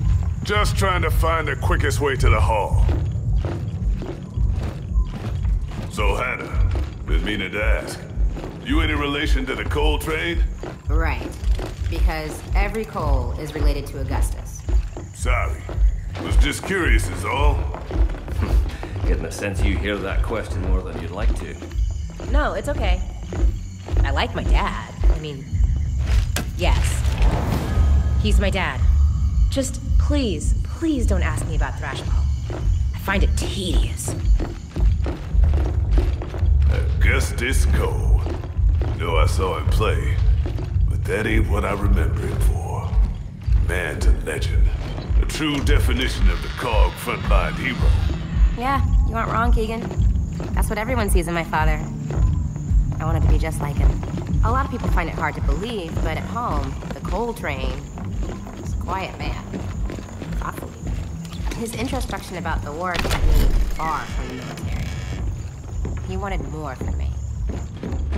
Just trying to find the quickest way to the hall. So, Hana, been meaning to ask, you any relation to the coal trade? Right, because every coal is related to Augustus. Sorry, was just curious is all. Getting the sense you hear that question more than you'd like to. No, it's okay. I like my dad. I mean, yes. He's my dad. Just please, please don't ask me about Thrashball. I find it tedious. Augustus Cole. You know I saw him play, but that ain't what I remember him for. Man to legend. The true definition of the COG frontline hero. Yeah, you aren't wrong, Keegan. That's what everyone sees in my father. I wanted to be just like him. A lot of people find it hard to believe, but at home, the coal train... Quiet man. Thoughtfully. His introspection about the war kept me far from the military. He wanted more from me.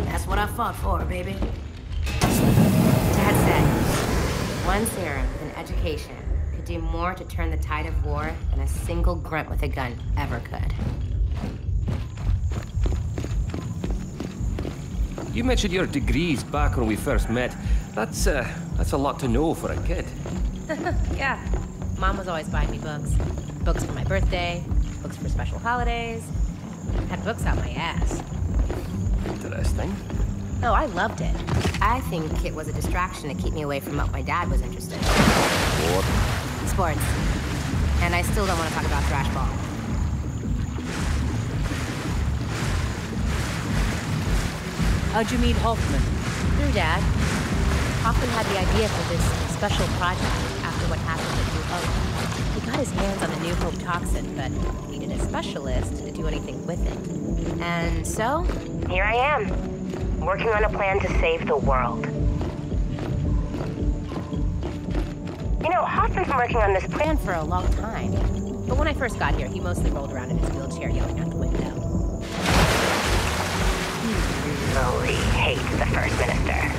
That's what I fought for, baby. Dad said, one serum and education could do more to turn the tide of war than a single grunt with a gun ever could. You mentioned your degrees back when we first met. That's a lot to know for a kid. Yeah. Mom was always buying me books. Books for my birthday, books for special holidays. Had books out my ass. Interesting. Oh, I loved it. I think it was a distraction to keep me away from what my dad was interested in. What? Sports. And I still don't want to talk about Thrashball. How'd you meet Hoffman? Through Dad. Hoffman had the idea for this special project after what happened at New Hope. He got his hands on the New Hope toxin, but needed a specialist to do anything with it. And so, here I am, working on a plan to save the world. Hoffman's been working on this plan for a long time. But when I first got here, he mostly rolled around in his wheelchair yelling out the window. He really hates the First Minister.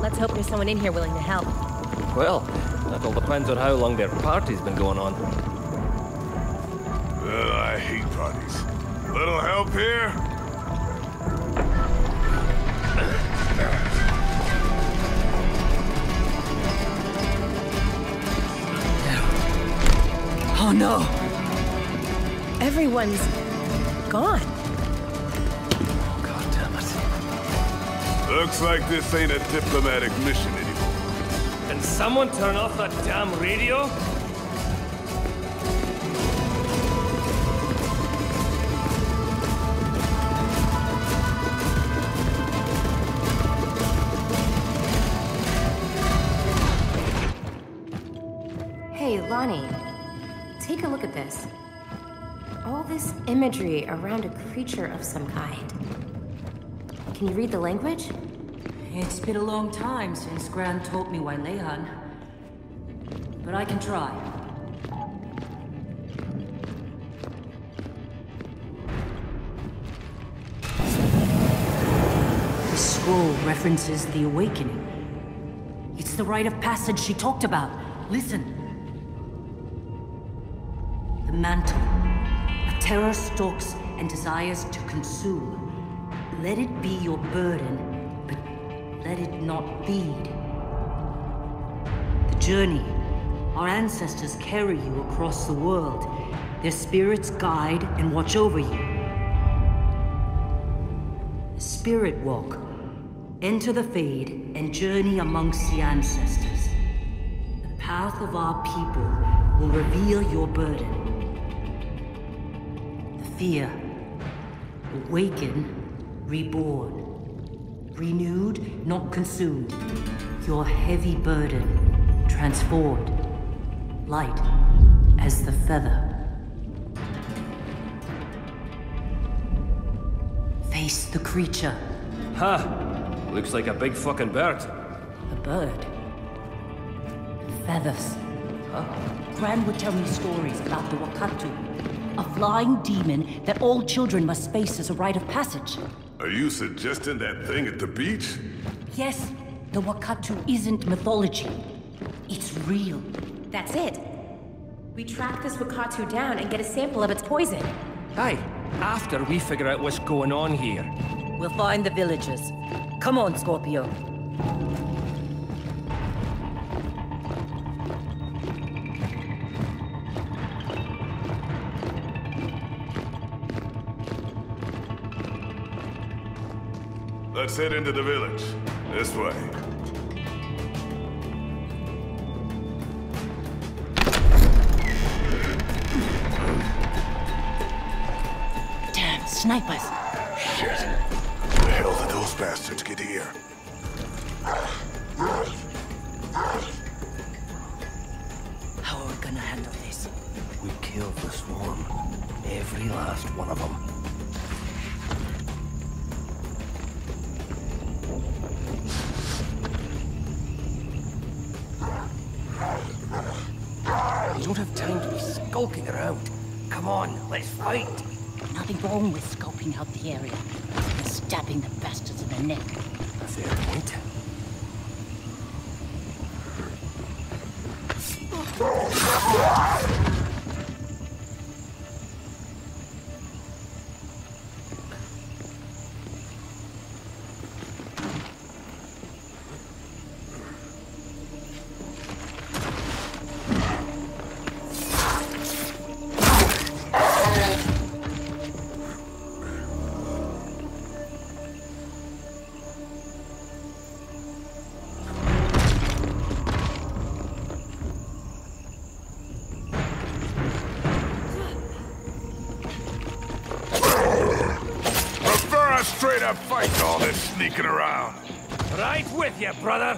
Let's hope there's someone in here willing to help. Well, that all depends on how long their party's been going on. I hate parties. A little help here? Oh no! Everyone's gone. Looks like this ain't a diplomatic mission anymore. Can someone turn off that damn radio? Hey, Lonnie. Take a look at this. All this imagery around a creature of some kind. Can you read the language? It's been a long time since Gran told me Wai Lehan, but I can try. The scroll references the Awakening. It's the rite of passage she talked about. Listen. The mantle. A terror stalks and desires to consume. Let it be your burden. Let it not feed. The journey. Our ancestors carry you across the world. Their spirits guide and watch over you. The Spirit Walk. Enter the Fade and journey amongst the ancestors. The path of our people will reveal your burden. The fear. Awaken, reborn. Renewed, not consumed. Your heavy burden, transformed. Light as the feather. Face the creature. Ha! Looks like a big fucking bird. A bird? Feathers. Huh? Gran would tell me stories about the Wakatu. A flying demon that all children must face as a rite of passage. Are you suggesting that thing at the beach? Yes, the Wakatu isn't mythology. It's real. That's it. We track this Wakatu down and get a sample of its poison. Aye, after we figure out what's going on here. We'll find the villagers. Come on, Scorpio. Let's head into the village. This way. Damn, snipers. Shit. How the hell did those bastards get here? How are we gonna handle this? We killed the swarm. Every last one of them. We don't have time to be skulking around. Come on, let's fight. Nothing wrong with scoping out the area and stabbing the bastards in the neck. Fair point. Sneaking around. Right with you, brother.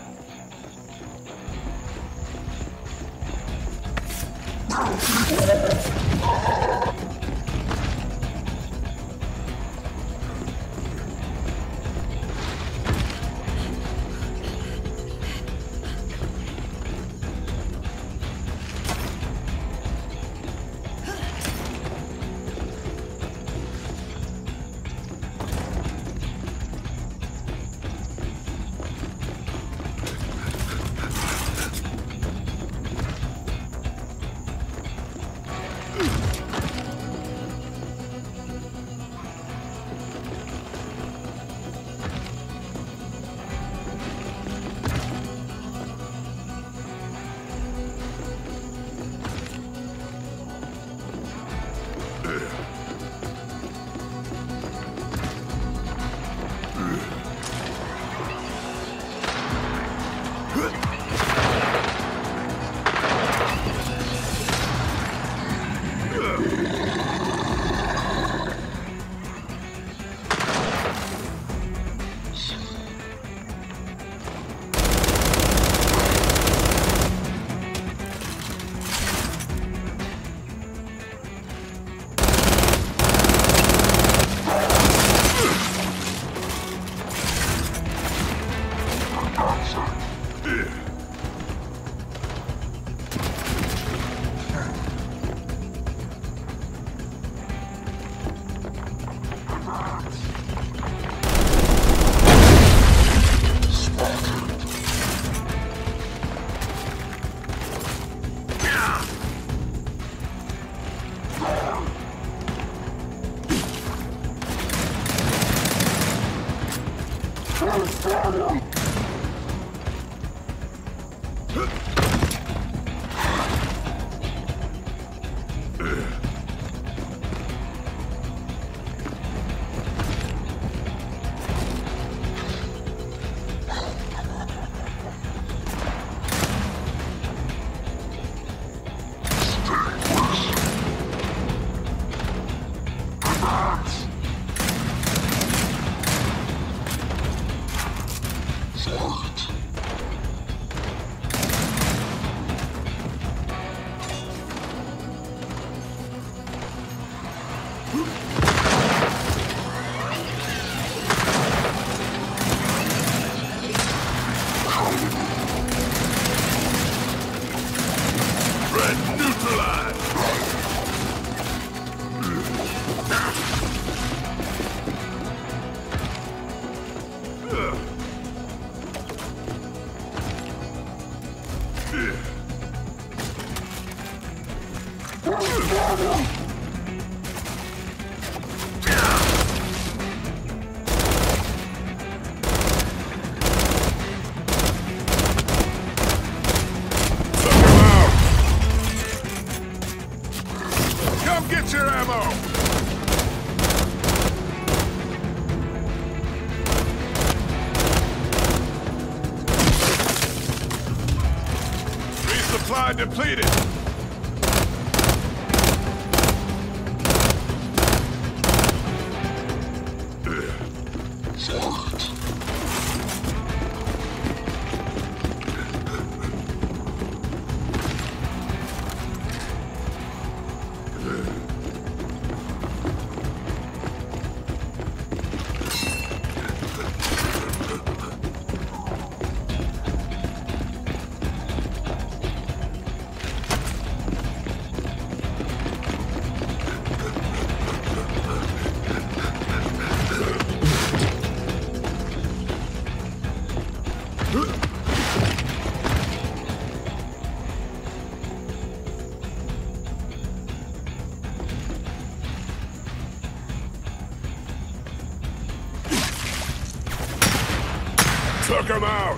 supply depleted. Come out!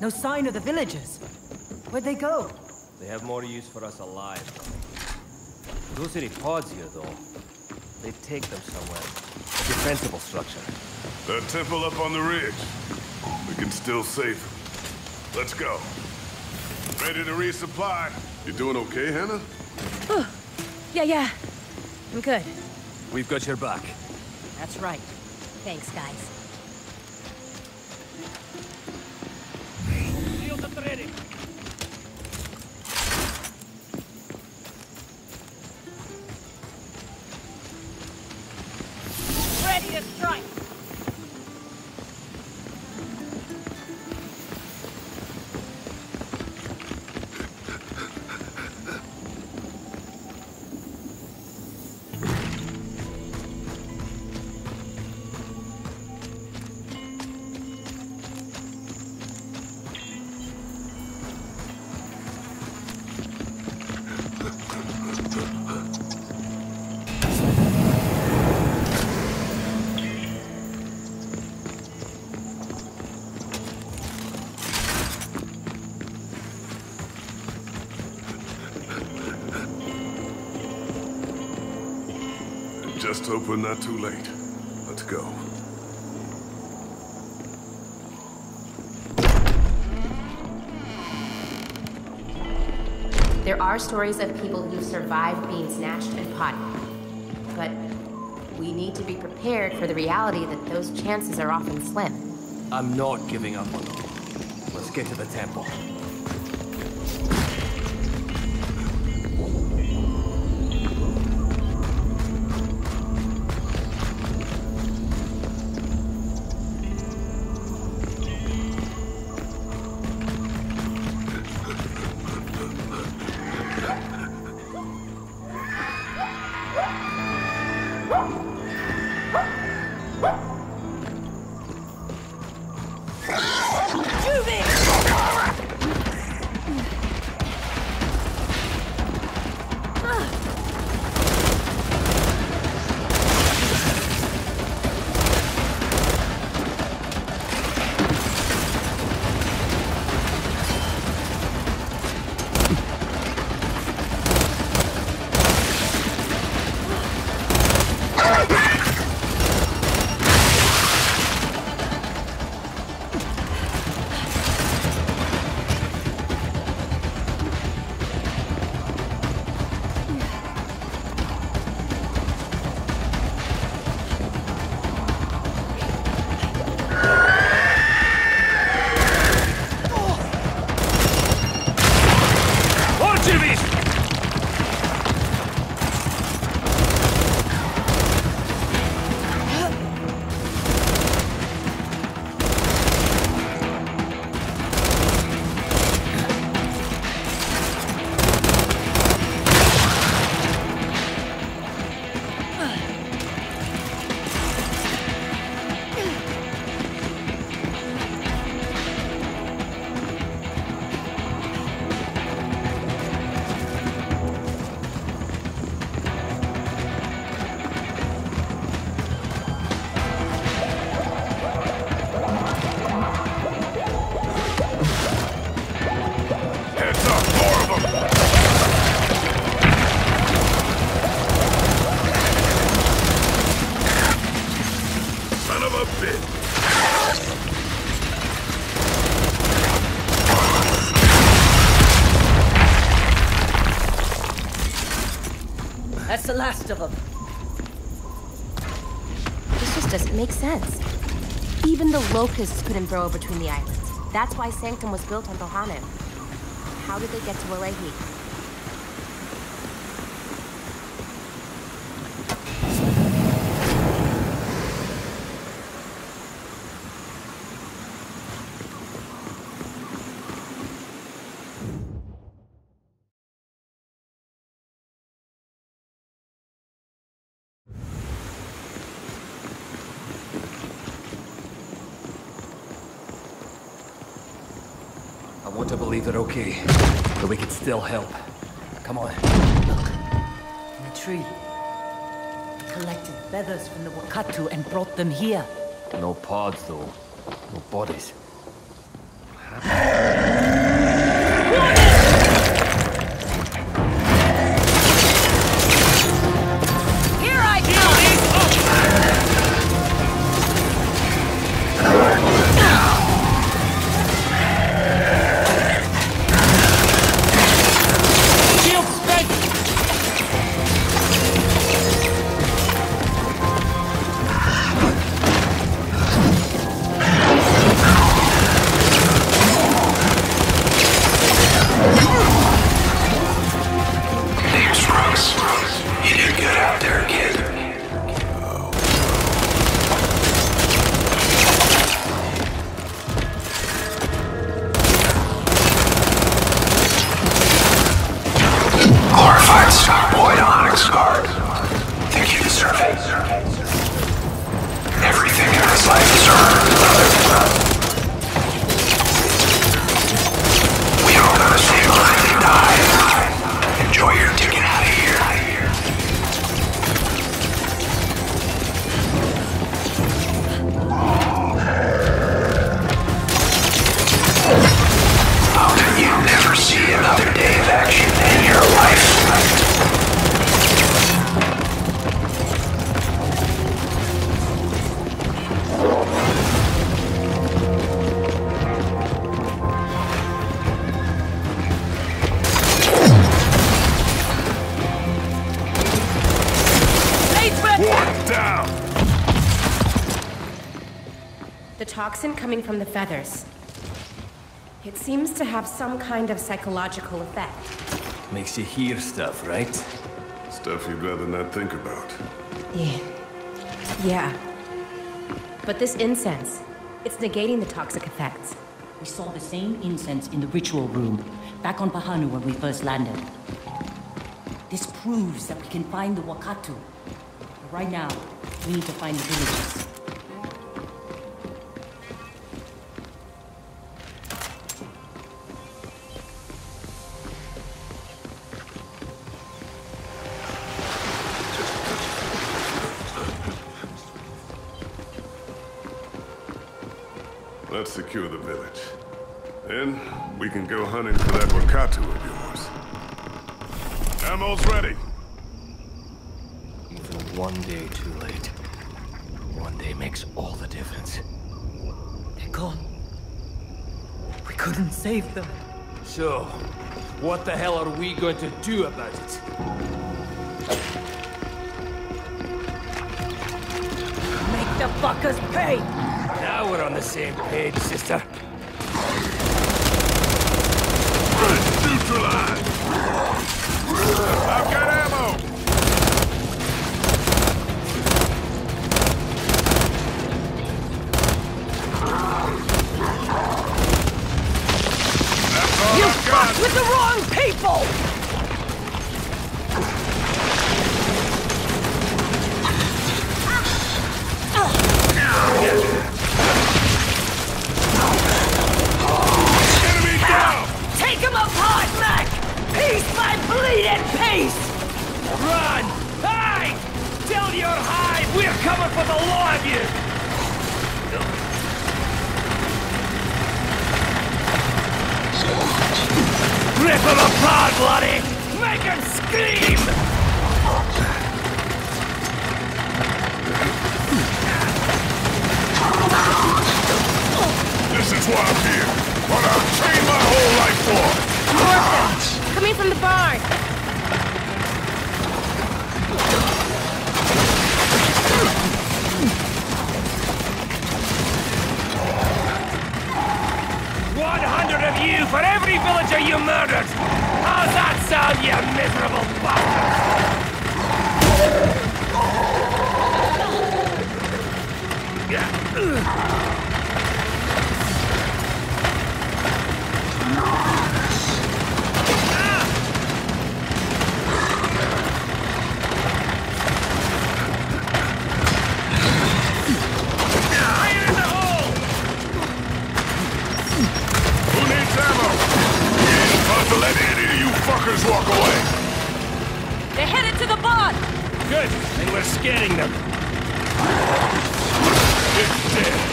No sign of the villagers. Where'd they go? They have more use for us alive. Those city pods here, though. They take them somewhere. A defensible structure. That temple up on the ridge. We can still save them. Let's go. Ready to resupply. You doing okay, Hannah? Oh, yeah. I'm good. We've got your back. That's right. Thanks, guys. Just hope we're not too late. Let's go. There are stories of people who survived being snatched and potted. But we need to be prepared for the reality that those chances are often slim. I'm not giving up on them. Let's get to the temple. That's the last of them. This just doesn't make sense. Even the locusts couldn't burrow between the islands. That's why Sanctum was built on Tohanen. How did they get to Wailehi? They're okay, but we can still help. Come on. Look, in the tree. We collected feathers from the Wakatu and brought them here. No pods, though. No bodies. What happened? The toxin coming from the feathers. It seems to have some kind of psychological effect. Makes you hear stuff, right? Stuff you'd rather not think about. Yeah. Yeah. But this incense, it's negating the toxic effects. We saw the same incense in the ritual room, back on Pahanu when we first landed. This proves that we can find the Wakatu. But right now, we need to find the villages. Let's secure the village. Then, we can go hunting for that Wakatu of yours. Ammo's ready! Even one day too late. One day makes all the difference. They're gone. We couldn't save them. So, what the hell are we going to do about it? Make the fuckers pay! Now we're on the same page, sister. Neutralize! I've got ammo! That's all you fucked with the wrong people! Yeah. Hard, Mac! Peace, my bleeding peace! Run! Hey! Tell your hive we're coming for the law of you! Rip them apart, bloody! Make them scream! This is why I'm here! What I've trained my whole life for! Coming from the barn! $100 of you for every villager you murdered! How's that sound, you miserable bastard? Walk away! They're headed to the barn! Good! And we're scanning them! It's dead!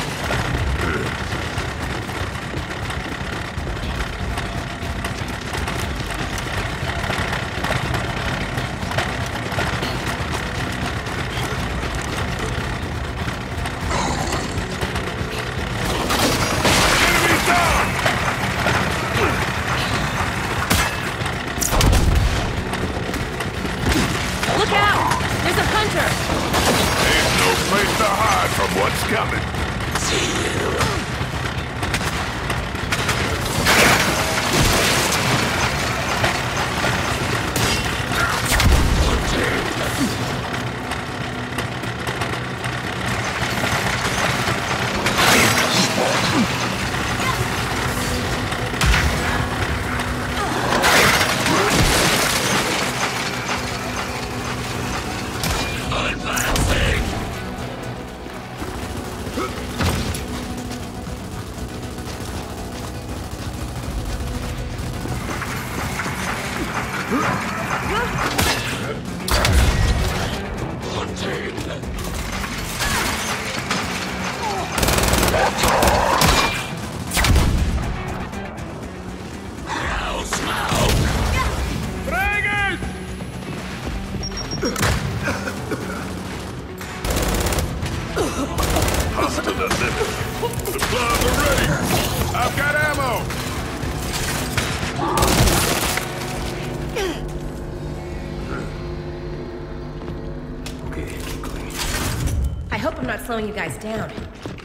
You guys down.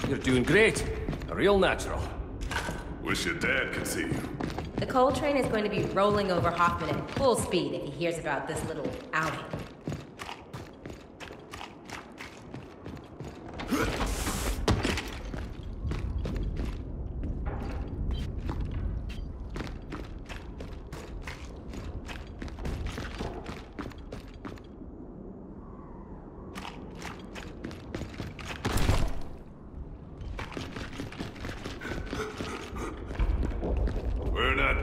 You're doing great. A real natural. Wish your dad could see you. The coal train is going to be rolling over Hoffman at full speed if he hears about this little outing.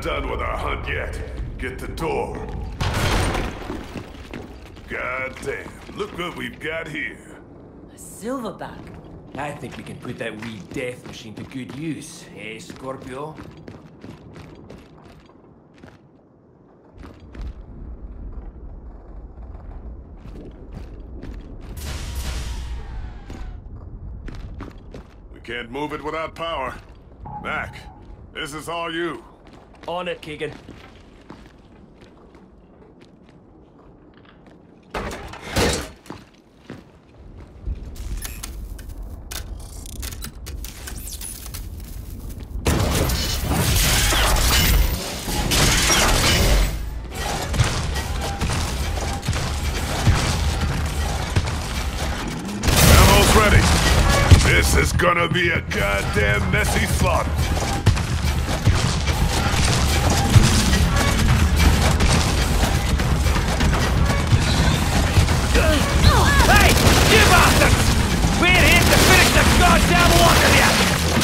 Done with our hunt yet. Get the door. God damn, look what we've got here. A silverback. I think we can put that wee death machine to good use, eh, Scorpio? We can't move it without power. Mac, this is all you. On it, Keegan. Ammo's ready. This is gonna be a goddamn messy slaughter.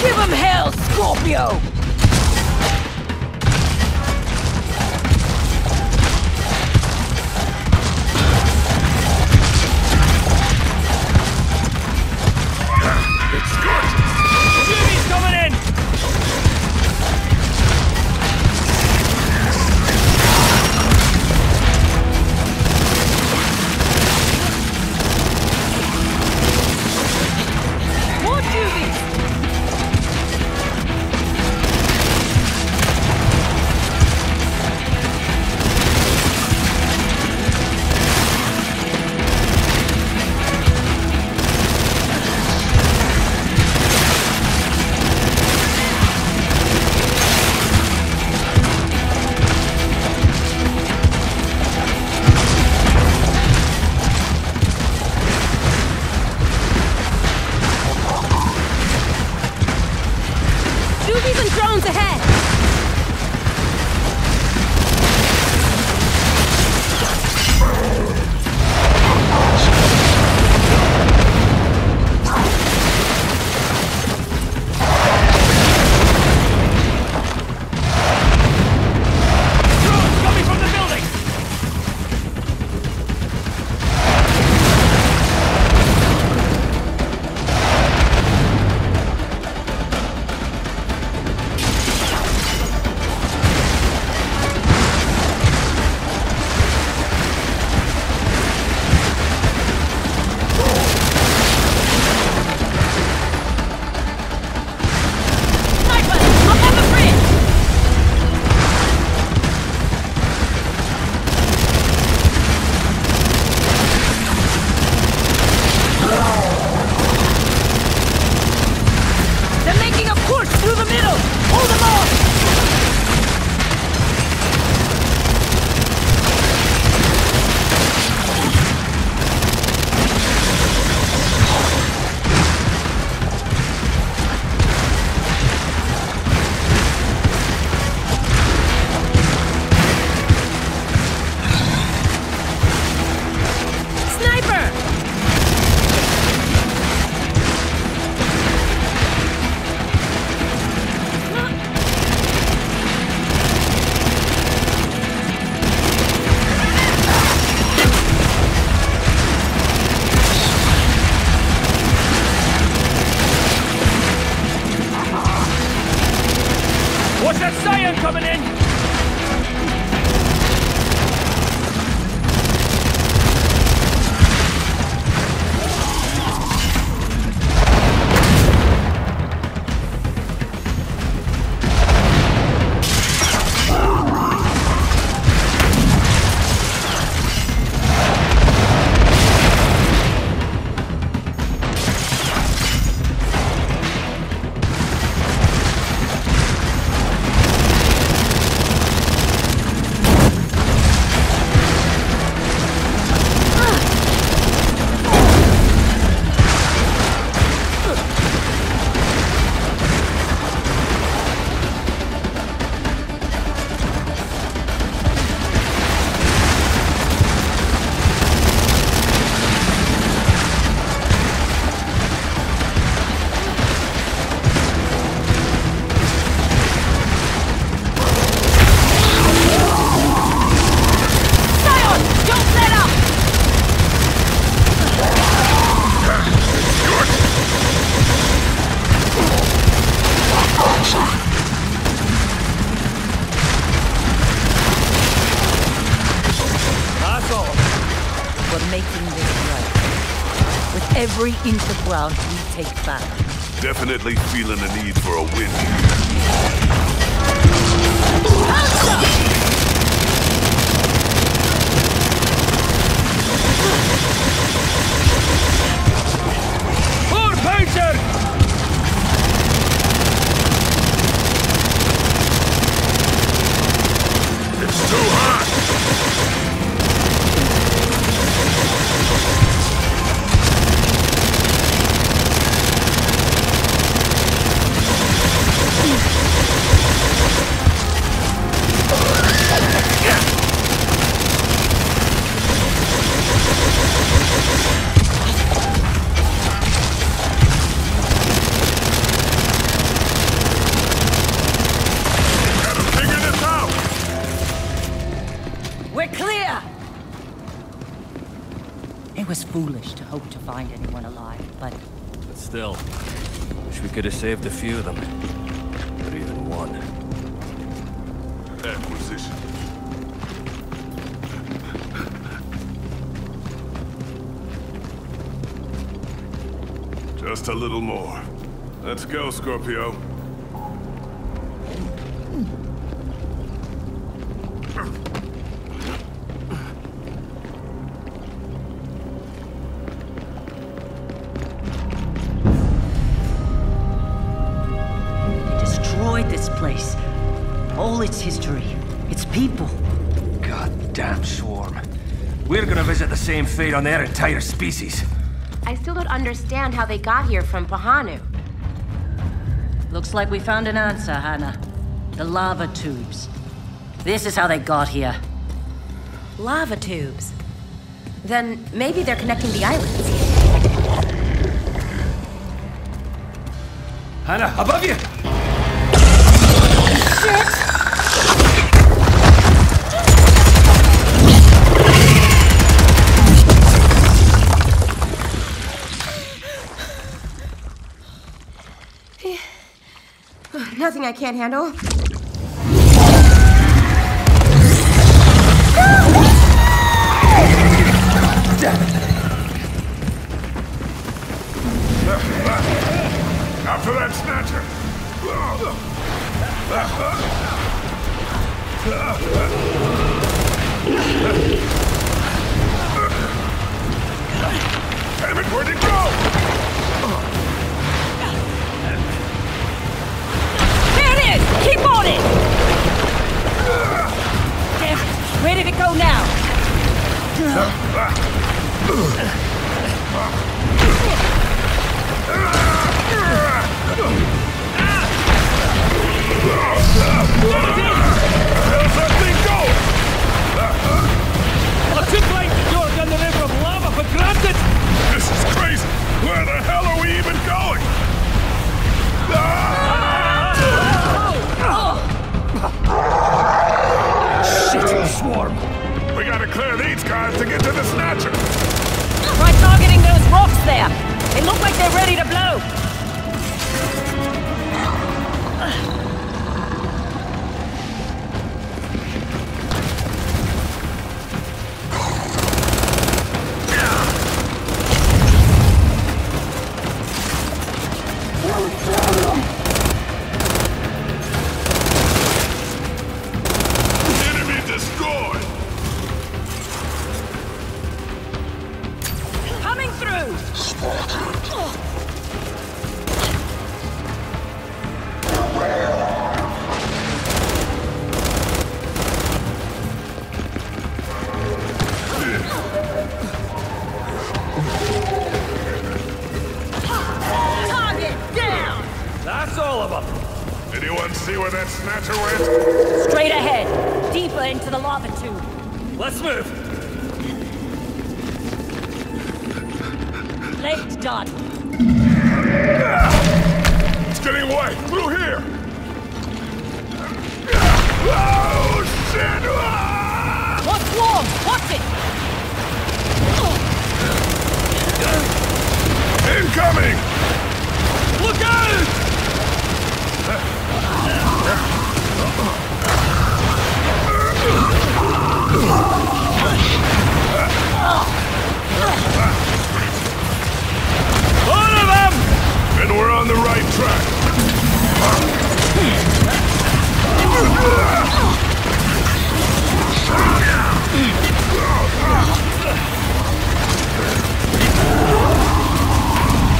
Give him hell, Scorpio! every inch of ground we take back. Definitely feeling the need for a win here. For patience! It's too hot! Foolish to hope to find anyone alive, but still, wish we could have saved a few of them, or even one. Acquisition. Just a little more. Let's go, Scorpio. Same fate on their entire species. I still don't understand how they got here from Pahanu. Looks like we found an answer, Hana. The lava tubes. This is how they got here. Lava tubes? Then maybe they're connecting the islands. Hana, above you! Shit! Nothing I can't handle. After that snatcher. Damn it, where'd it go? Keep on it! Damn it! Where did it go now? What is it? How's that thing go? I took like you're gonna live with lava for granted! This is crazy! Where the hell are we even going? Shit, you swarm! We gotta clear these guys to get to the snatcher! Try targeting those rocks there! They look like they're ready to blow!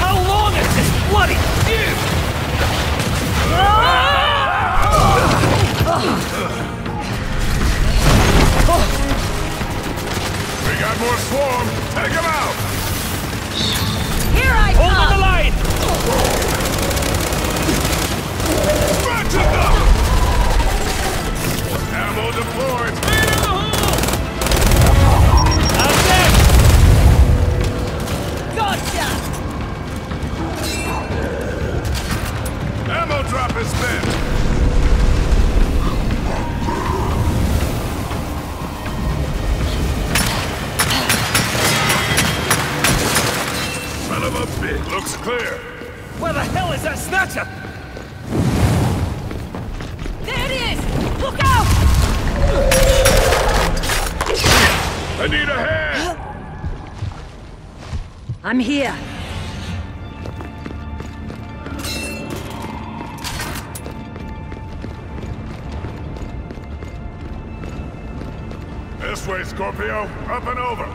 How long is this bloody feud? We got more swarm! Take him out! Here I come! Hold on the line! Back to them! Ammo deployed! Man in the hole! I'm next! Gotcha! Ammo drop is dead! Son of a bitch! Looks clear! Where the hell is that snatcher? There it is! Look out! I need a hand! I'm here. This way, Scorpio. Up and over.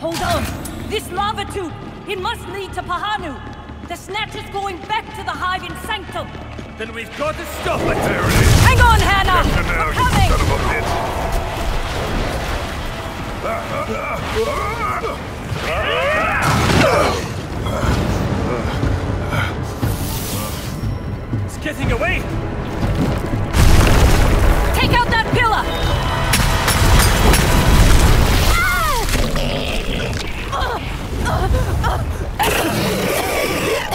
Hold on. This lava tube, it must lead to Pahanu. The Snatcher's going back to the hive in Sanctum! Then we've got to stop it! There it is! Hang on, Hannah! We're coming! Son of a bitch! It's getting away! Take out that pillar!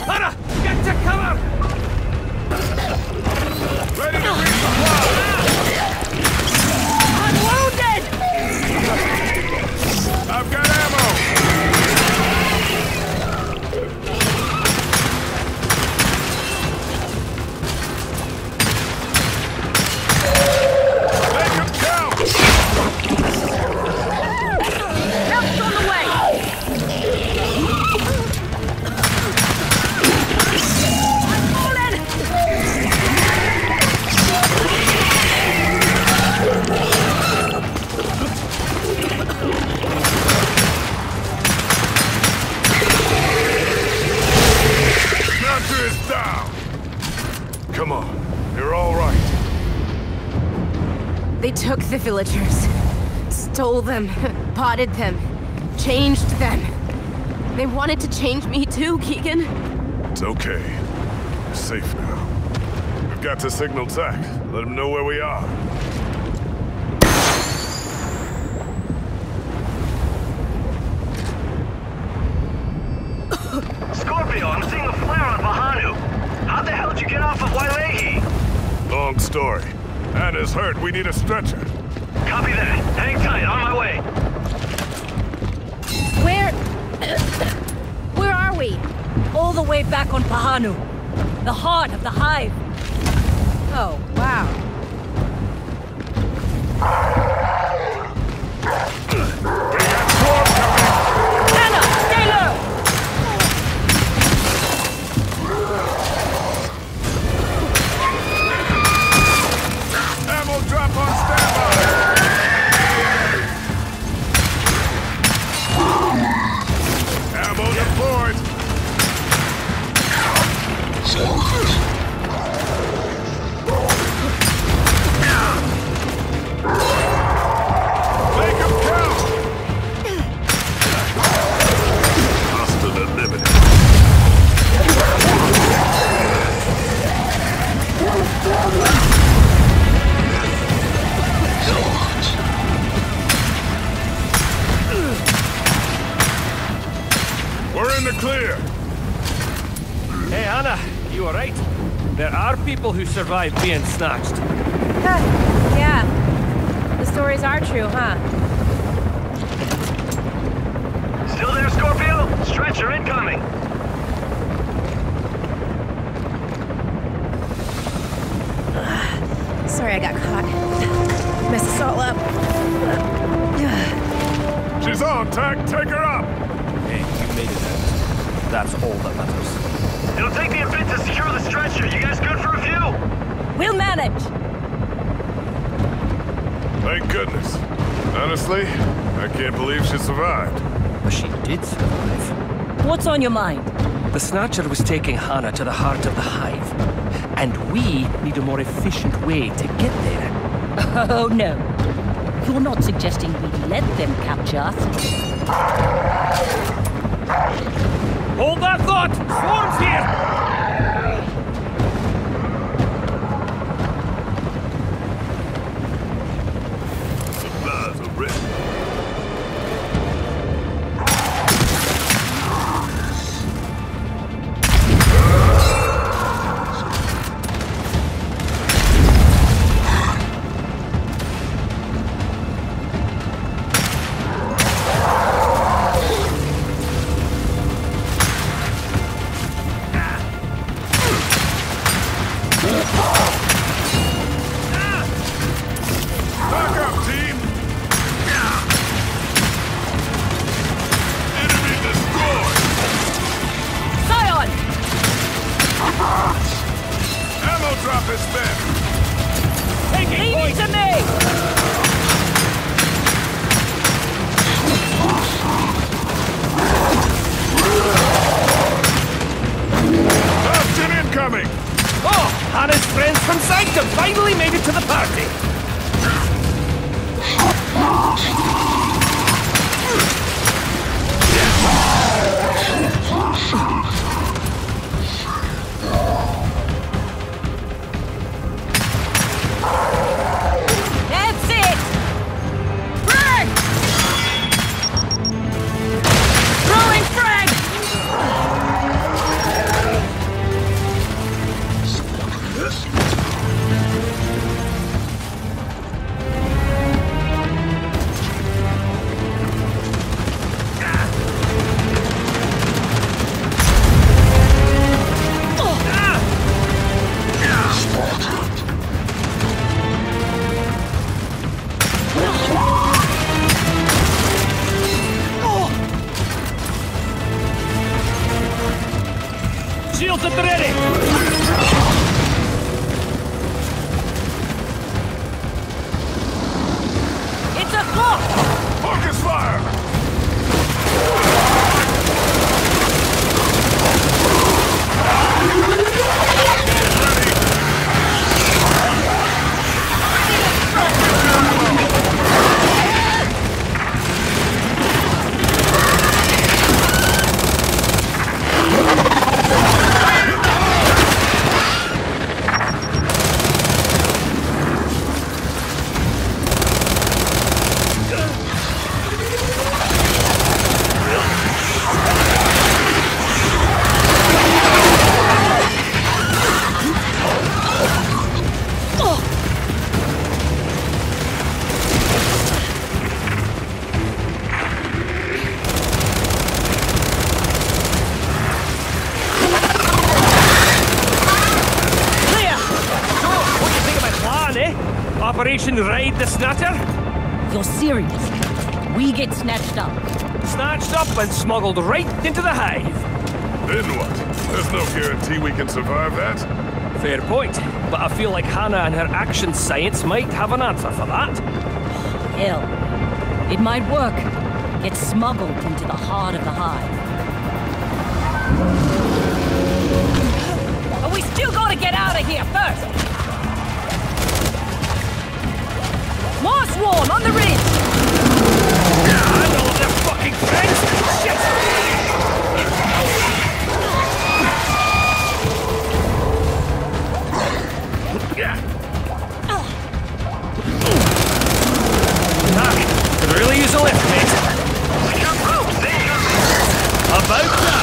Hana, get to cover! Ready to resupply! I'm wounded! I've got ammo! Make him count! Help's on the way! Is down. Come on, you're all right. They took the villagers, stole them, potted them, changed them. They wanted to change me too, Keegan. It's okay. You're safe now. We've got to signal Tech. Let them know where we are. Scorpio, I'm seeing a flare on Pahanu. How the hell did you get off of Wailehi? Long story. Hannah's hurt. We need a stretcher. Copy that. Hang tight. On my way. Where are we? All the way back on Pahanu. The heart of the hive. Oh, wow. Drop on standby! Ammo deployed! Make him count! Hasta la limit! We're in the clear! Hey, Hana, you alright? There are people who survived being snatched. Yeah. The stories are true, huh? Still there, Scorpio? Stretcher incoming! Sorry I got caught. Messed us all up. She's on, Tech. Take her up! Hey, you made it out. That's all that matters. It'll take me a bit to secure the stretcher. You guys good for a few? We'll manage! Thank goodness. Honestly, I can't believe she survived. But she did survive. What's on your mind? The Snatcher was taking Hana to the heart of the hive. And we need a more efficient way to get there. Oh no. You're not suggesting we let them capture us. Hold that thought! Swarm's here! Supplies are ready. Raid the Snatter? You're serious? We get snatched up. Snatched up and smuggled right into the hive. Then what? There's no guarantee we can survive that. Fair point, but I feel like Hana and her action science might have an answer for that. Hell, it might work. Get smuggled into the heart of the hive. But we still gotta get out of here first! More swarm on the ridge! I know they're fucking friends! Shit! Fuck! Could really use a lift, mate. We got ropes there! About right!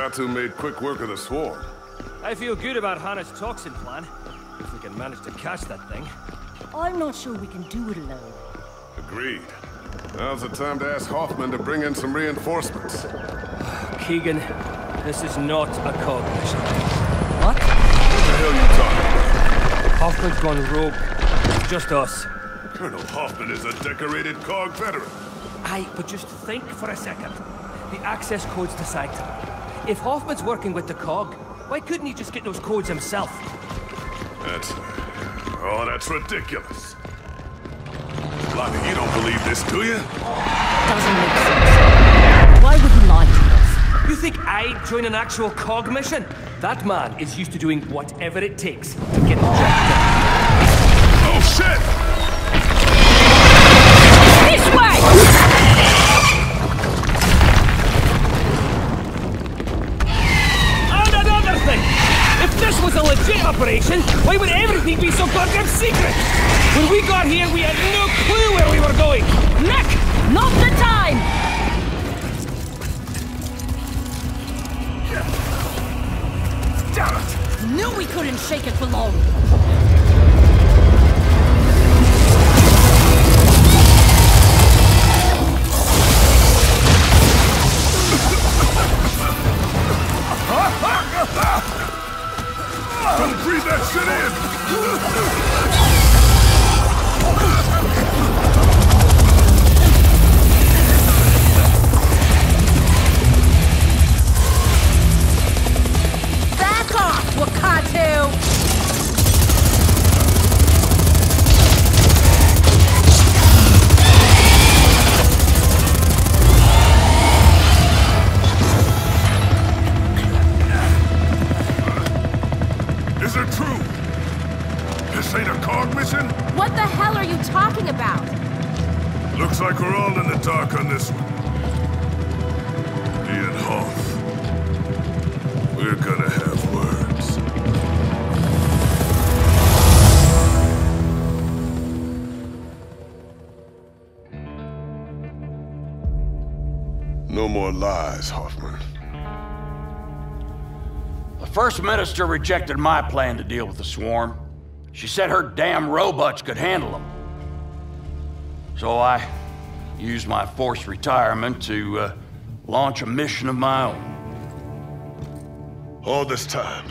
Wakatu made quick work of the swarm. I feel good about Hana's toxin plan. If we can manage to catch that thing. I'm not sure we can do it alone. Agreed. Now's the time to ask Hoffman to bring in some reinforcements. Keegan, this is not a COG mission. What? What the hell are you talking about? Hoffman's gone rogue. It's just us. Colonel Hoffman is a decorated COG veteran. Aye, but just think for a second. The access codes to Sanctum. If Hoffman's working with the COG, why couldn't he just get those codes himself? That's ridiculous. Lonnie, you don't believe this, do you? Doesn't make sense. Why would he lie to us? You think I'd join an actual COG mission? That man is used to doing whatever it takes to get the job done. Oh shit! Operation? Why would everything be so goddamn secret? When we got here, we had no clue where we were going. Nick! Not the time! Damn it! Knew we couldn't shake it for long. Don't breathe that shit in! Back off, Wakatu! What the hell are you talking about? Looks like we're all in the dark on this one. Ian Hoff. We're gonna have words. No more lies, Hoffman. The First Minister rejected my plan to deal with the swarm. She said her damn robots could handle them. So I used my forced retirement to launch a mission of my own. All this time,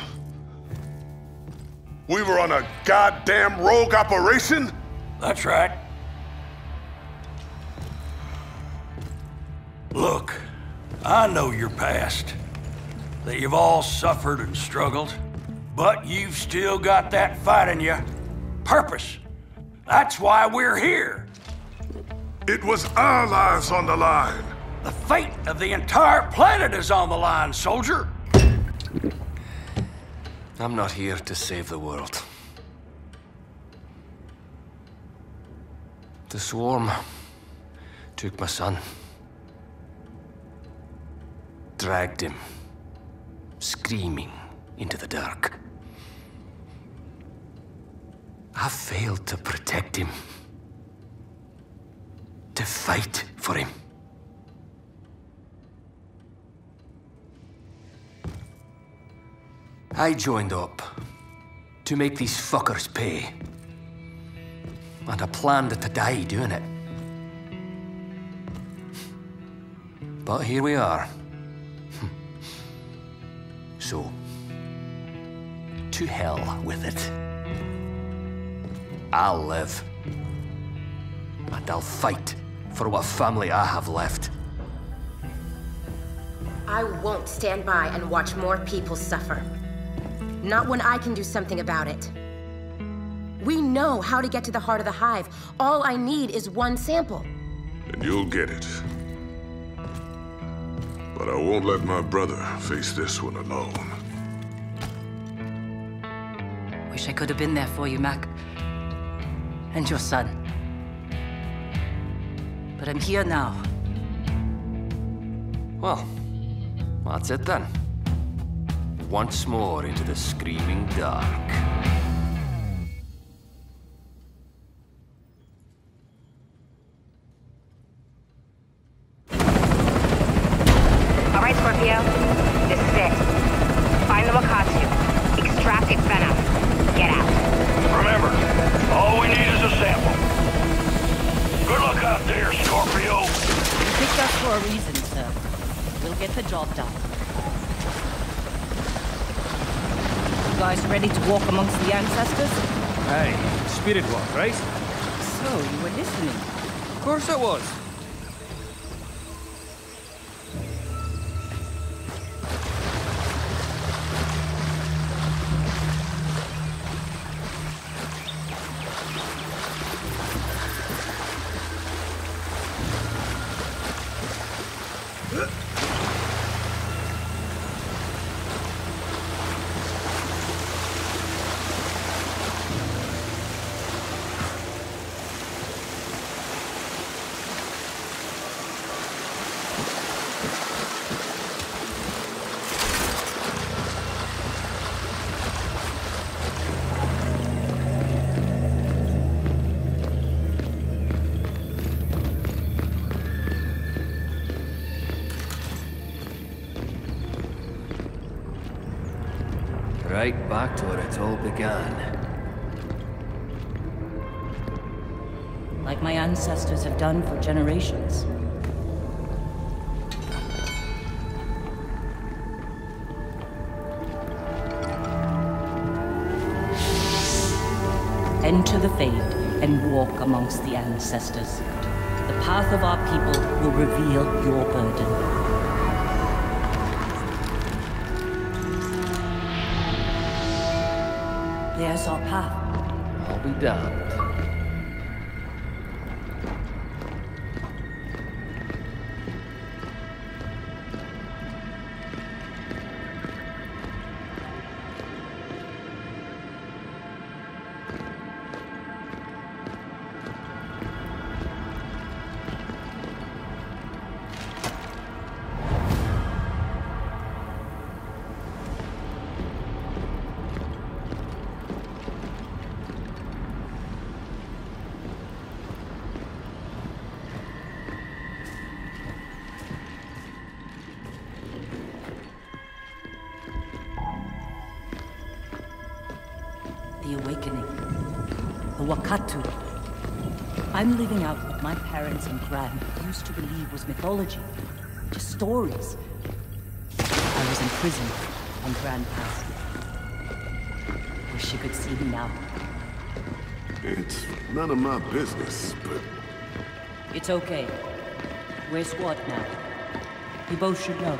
we were on a goddamn rogue operation? That's right. Look, I know your past, that you've all suffered and struggled. But you've still got that fight in you. Purpose. That's why we're here. It was our lives on the line. The fate of the entire planet is on the line, soldier. I'm not here to save the world. The swarm took my son. Dragged him, screaming, into the dark. I failed to protect him, to fight for him. I joined up to make these fuckers pay, and I planned to die doing it. But here we are. So, to hell with it. I'll live, and I'll fight for what family I have left. I won't stand by and watch more people suffer. Not when I can do something about it. We know how to get to the heart of the hive. All I need is one sample. And you'll get it. But I won't let my brother face this one alone. Wish I could have been there for you, Mac. And your son. But I'm here now. Well, that's it then. Once more into the screaming dark. All right, Scorpio. This is it. It's been up. Get out. Remember, all we need is a sample. Good luck out there, Scorpio. You picked us for a reason, sir. We'll get the job done. You guys ready to walk amongst the ancestors? Hey, spirit walk, right? So, you were listening? Of course I was. Right back to where it all began. Like my ancestors have done for generations. Enter the Fade and walk amongst the ancestors. The path of our people will reveal your burden. There's our path. I'll be damned. Wakatu. I'm living out what my parents and grand used to believe was mythology. Just stories. I was in prison on Grand Pass. Wish you could see me now. It's none of my business, but... It's okay. We're squad now. You both should know.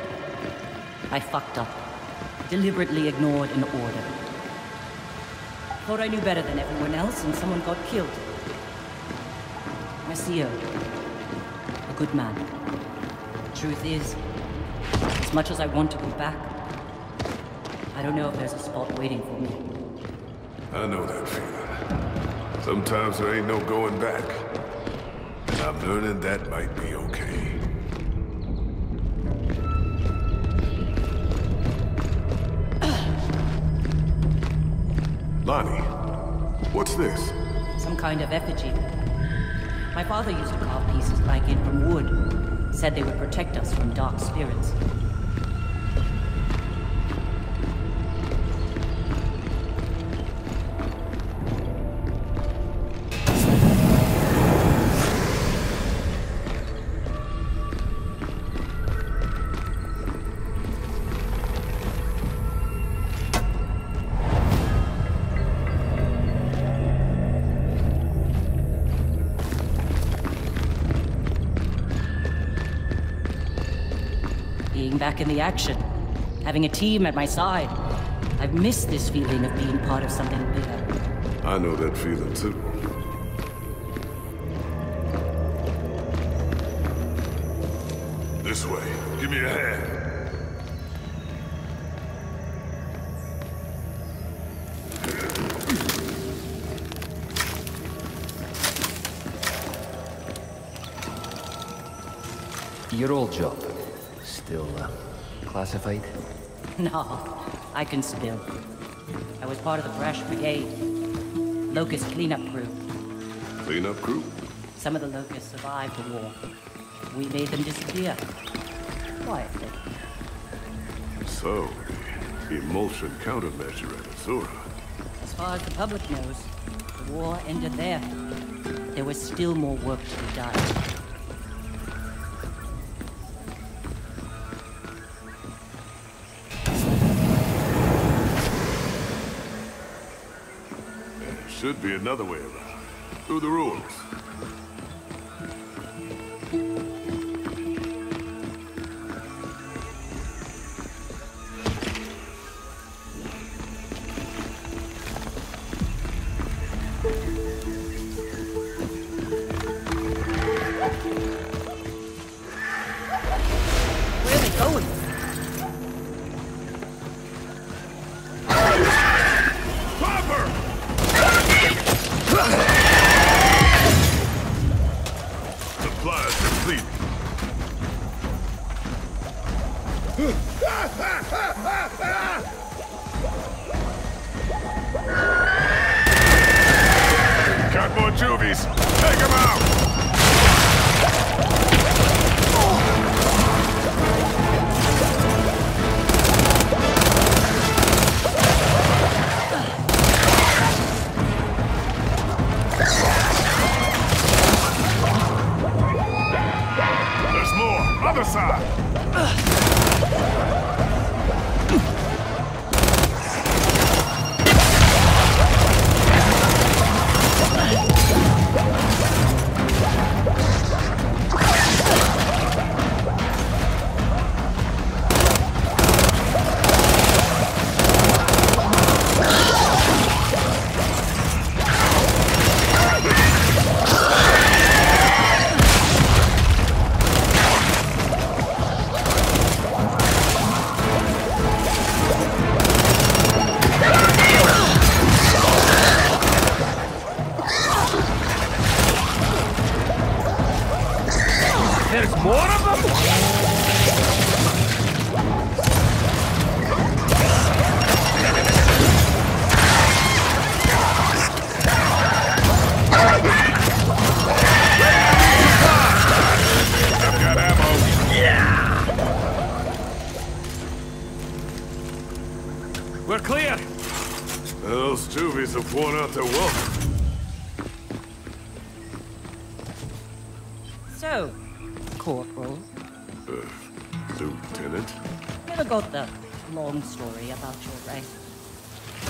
I fucked up. Deliberately ignored an order. I thought I knew better than everyone else, and someone got killed. My CO, a good man. The truth is, as much as I want to go back, I don't know if there's a spot waiting for me. I know that feeling. Sometimes there ain't no going back. And I'm learning that might be okay. Lonnie, what's this? Some kind of effigy. My father used to carve pieces like it from wood. Said they would protect us from dark spirits. Back in the action, having a team at my side. I've missed this feeling of being part of something bigger. I know that feeling too. This way. Give me a hand. Your old job. Still classified? No, I can spill. I was part of the Brash Brigade. Locust cleanup crew. Cleanup crew? Some of the Locusts survived the war. We made them disappear. Quietly. So, emulsion countermeasure at Azura. As far as the public knows, the war ended there. There was still more work to be done. Should be another way around. Through the rules.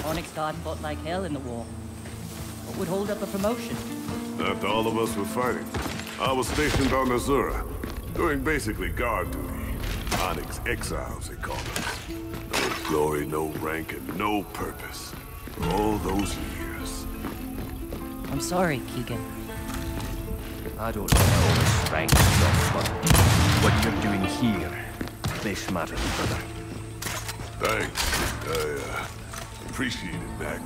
Onyx Guard fought like hell in the war. What would hold up a promotion? After all of us were fighting, I was stationed on Azura, doing basically guard duty. Onyx exiles, they called us. No glory, no rank, and no purpose. For all those years. I'm sorry, Keegan. I don't know this rank stuff, but what you're doing here, this matters, brother. Thanks. I appreciate it, Mac.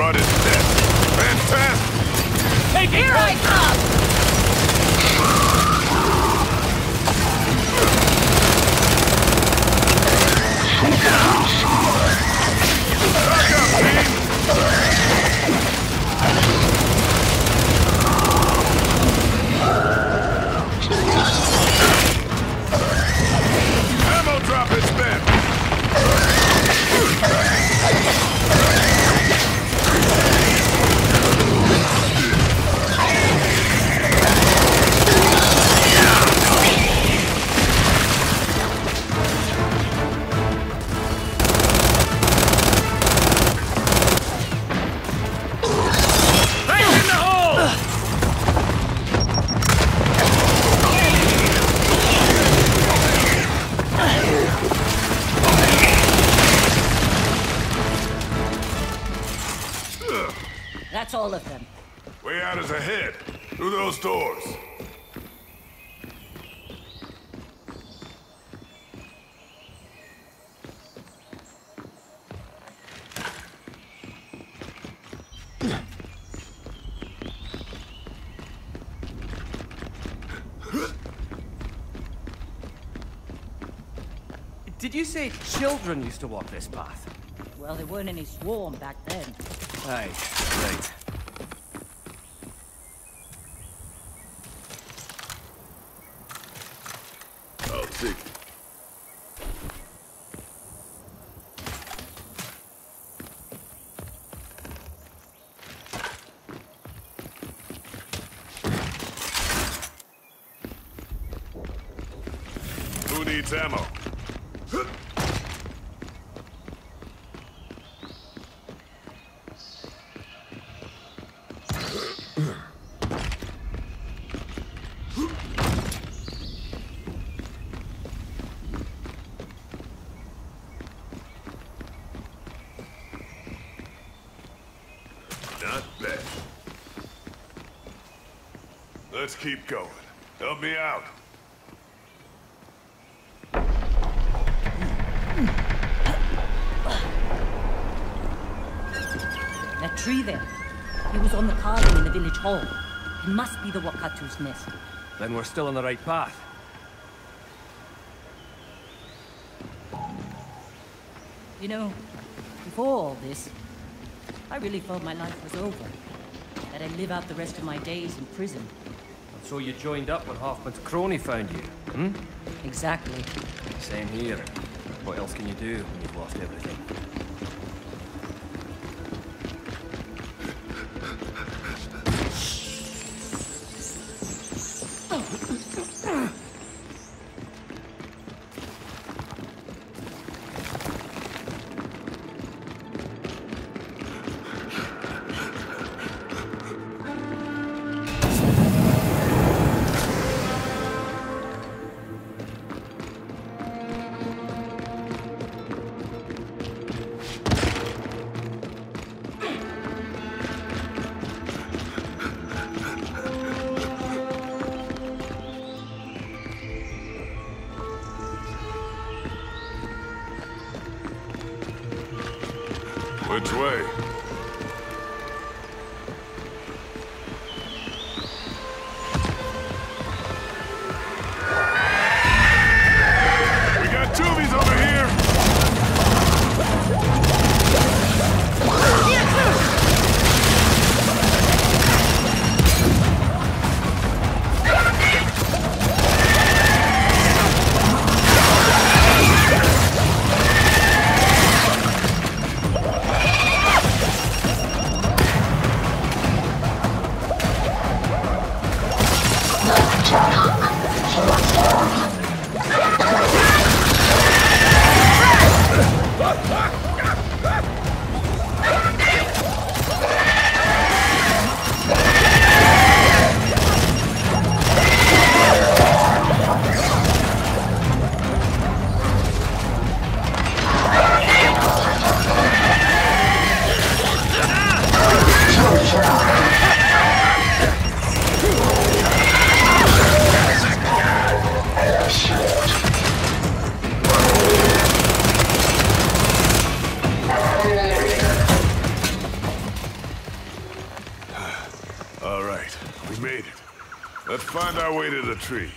brought his death. Fantastic! Take it! Here I come! All of them. Way out is ahead. Through those doors. Did you say children used to walk this path? Well, there weren't any swarm back then. Aye, right. Who needs ammo? Let's keep going. Help me out. That tree there. It was on the carving in the village hall. It must be the Wakatu's nest. Then we're still on the right path. You know, before all this, I really felt my life was over. That I'd live out the rest of my days in prison. So you joined up when Hoffman's crony found you, hmm? Exactly. Same here. What else can you do when you've lost everything? Which way? way to the tree.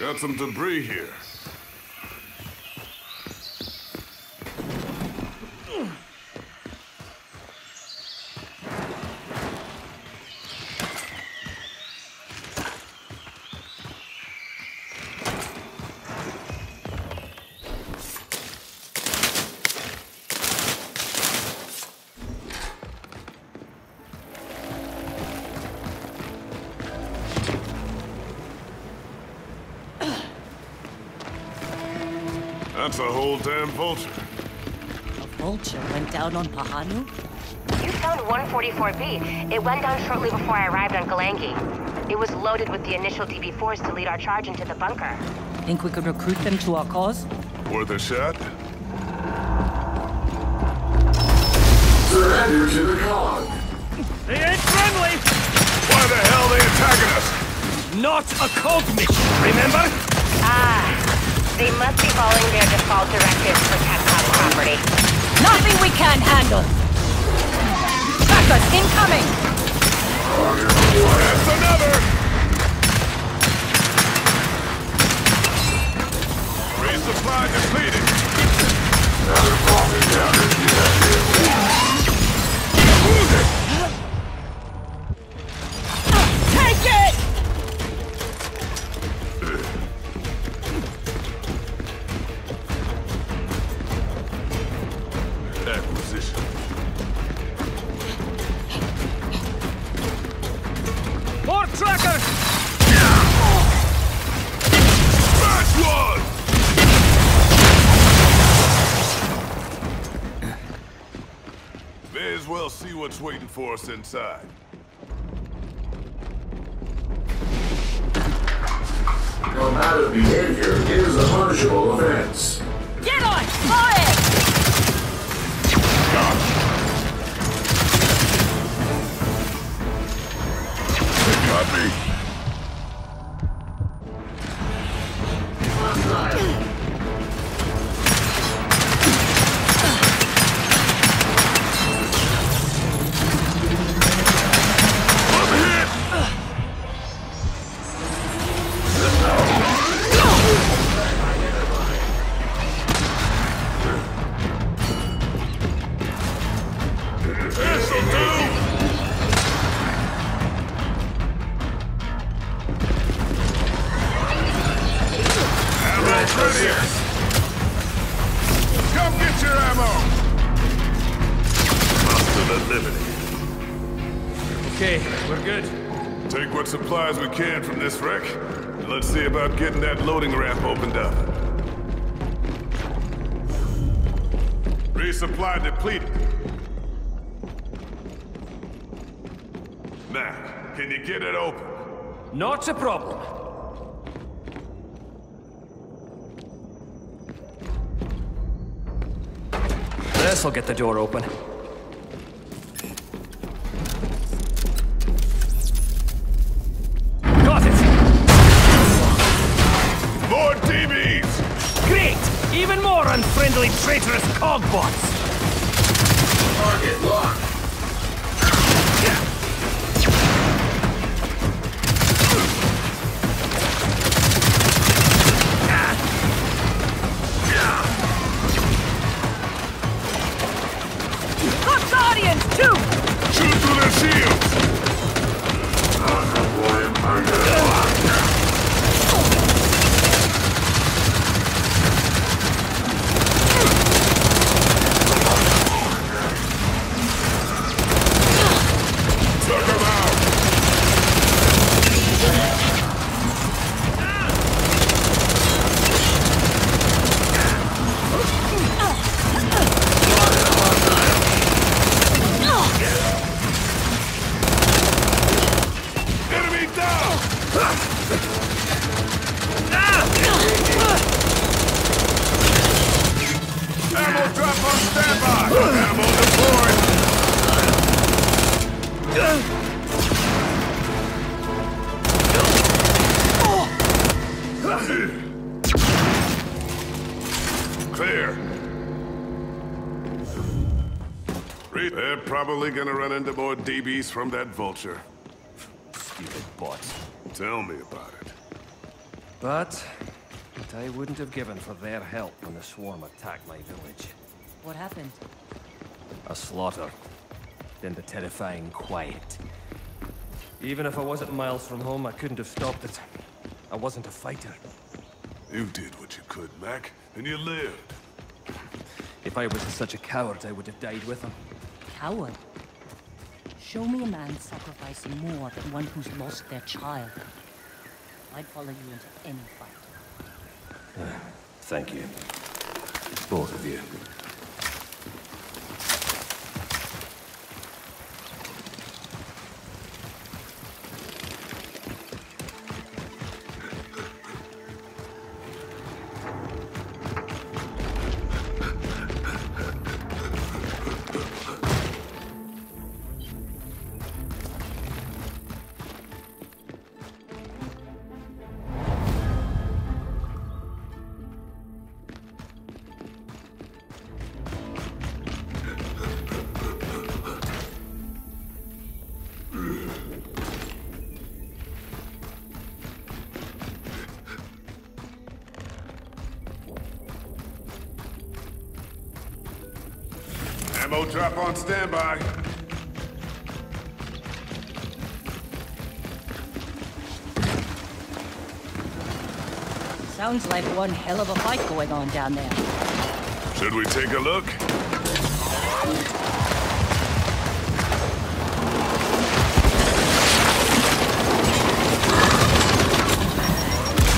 Got some debris here. That's a whole damn vulture. A vulture went down on Pahanu? You found 144B. It went down shortly before I arrived on Galangi. It was loaded with the initial DB force to lead our charge into the bunker. Think we could recruit them to our cause? Worth a shot? Surrender to the COG. They ain't friendly! Why the hell are they attacking us? Not a COG mission, remember? They must be following their default directives for TechCorp property. Nothing we can't handle! Trackers incoming! That's another! Resupply depleted! Another bomb is down if you have to. Take it! Waiting for us inside. Combative behavior is a punishable offense. Get on fire! They got me. Can from this wreck. Let's see about getting that loading ramp opened up. Resupply depleted. Now, can you get it open? Not a problem. This'll get the door open. Unfriendly, traitorous COG bots! Target locked! Locked audience, too! Shoot through their shields! Clear. They're probably gonna run into more DBs from that vulture. Stupid bots. Tell me about it. But I wouldn't have given for their help when the swarm attacked my village. What happened? A slaughter. Then the terrifying quiet. Even if I wasn't miles from home, I couldn't have stopped it. I wasn't a fighter. You did what you could, Mac, and you lived. If I wasn't such a coward, I would have died with him. Coward? Show me a man sacrificing more than one who's lost their child. I'd follow you into any fight. Thank you. Both of you. Drop on standby. Sounds like one hell of a fight going on down there. Should we take a look?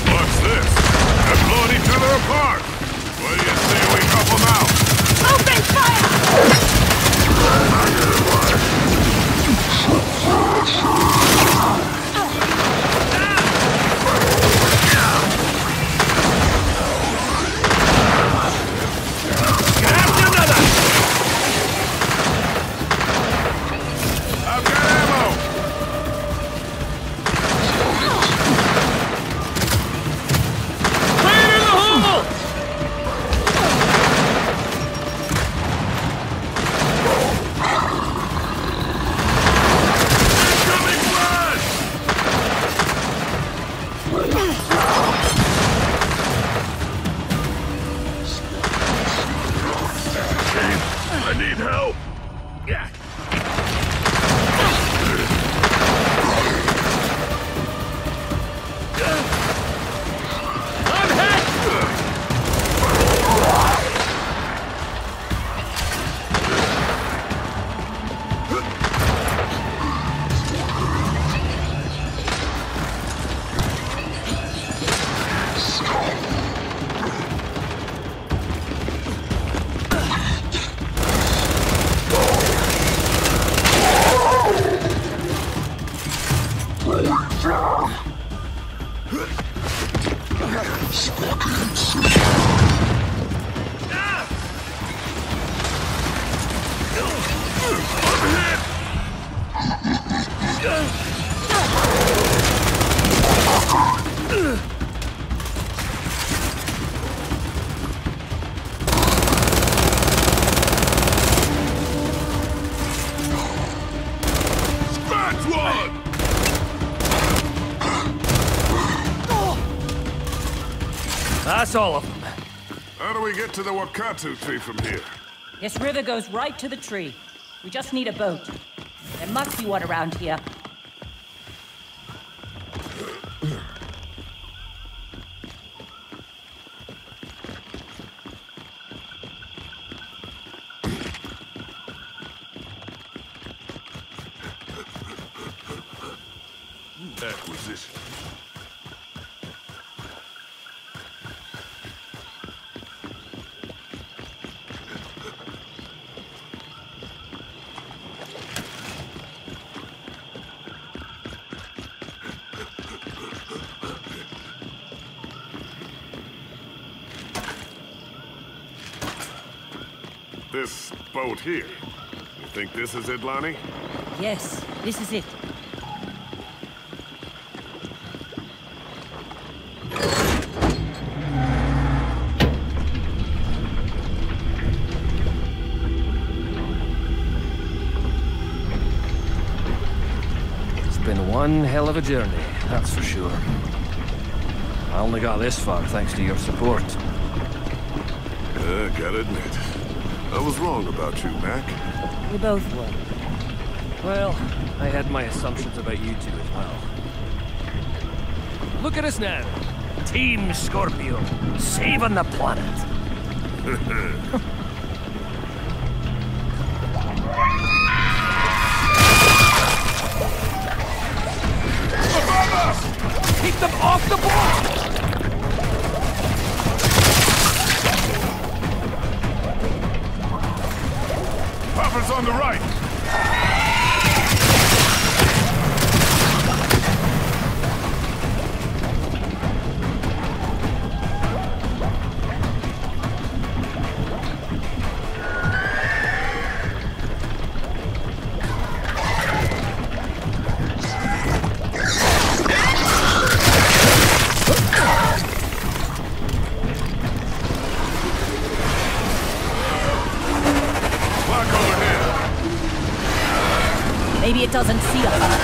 What's this? They're blowing each other apart. What do you say we help them out? Open fire! That's all of them. How do we get to the Wakatu tree from here? This river goes right to the tree. We just need a boat. There must be one around here. This boat here. You think this is it, Lonnie? Yes, this is it. One hell of a journey, that's for sure. I only got this far thanks to your support. I gotta admit, I was wrong about you, Mac. We both were. Well, I had my assumptions about you two as well. Look at us now. Team Scorpio, saving the planet. Keep them off the board! Puffer's on the right! It doesn't see us.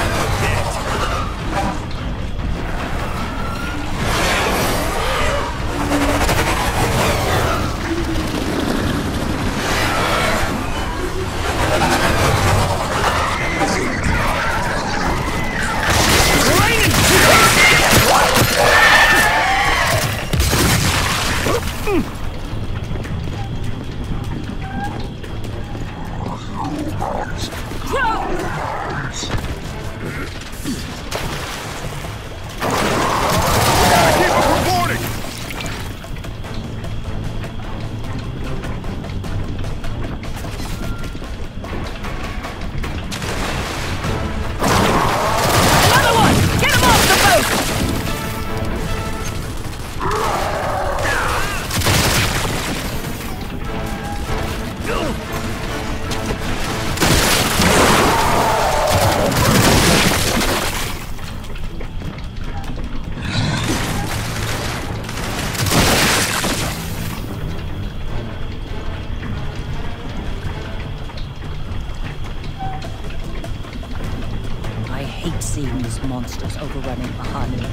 Overrunning Pahanu.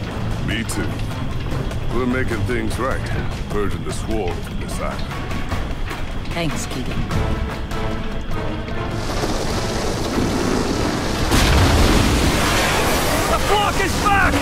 Me too. We're making things right, purging the swarm from this island. Thanks, Keegan. The block is back!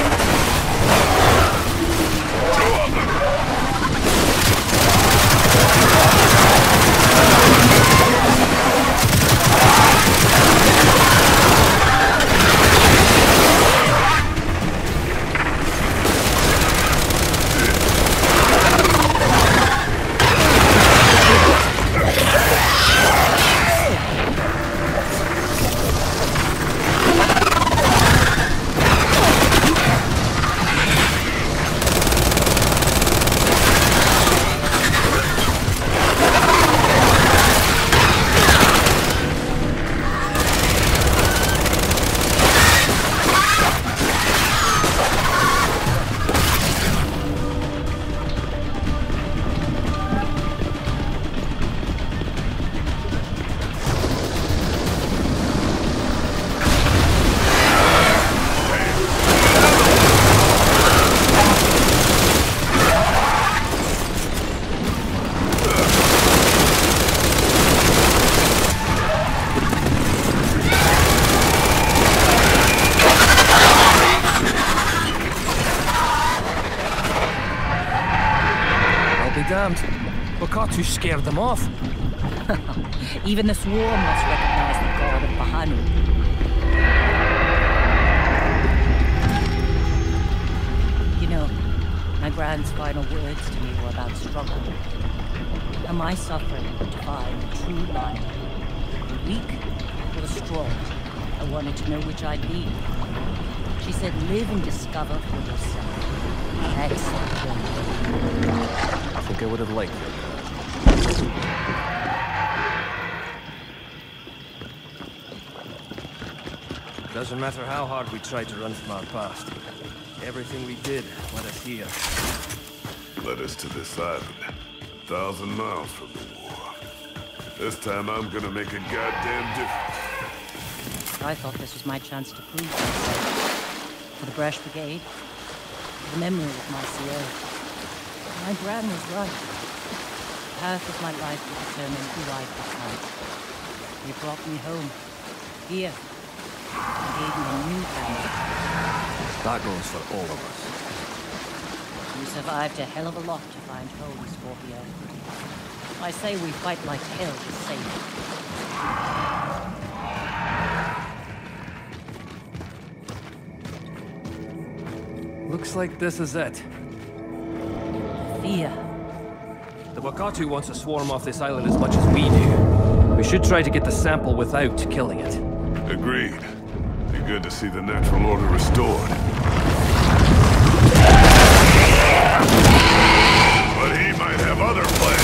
Wakatu scared them off. Even the swarm must recognize the god of Pahanu. You know, my grand's final words to me were about struggle. Am I suffering to find the true life? The weak or the strong? I wanted to know which I'd be. She said, live and discover for yourself. That's the point. I think I would have liked it. Doesn't matter how hard we tried to run from our past. Everything we did led us here. Led us to this island, 1,000 miles from the war. This time I'm gonna make a goddamn difference. I thought this was my chance to prove myself. for the Brash Brigade, the memory of my CO. My gran was right. The path of my life would determine who I become. They brought me home, here, and gave me a new family. That goes for all of us. You survived a hell of a lot to find home, Scorpio. I say we fight like hell to save it. Looks like this is it. Fear. The Wakatu wants to swarm off this island as much as we do. We should try to get the sample without killing it. Agreed. Be good to see the natural order restored. But he might have other plans.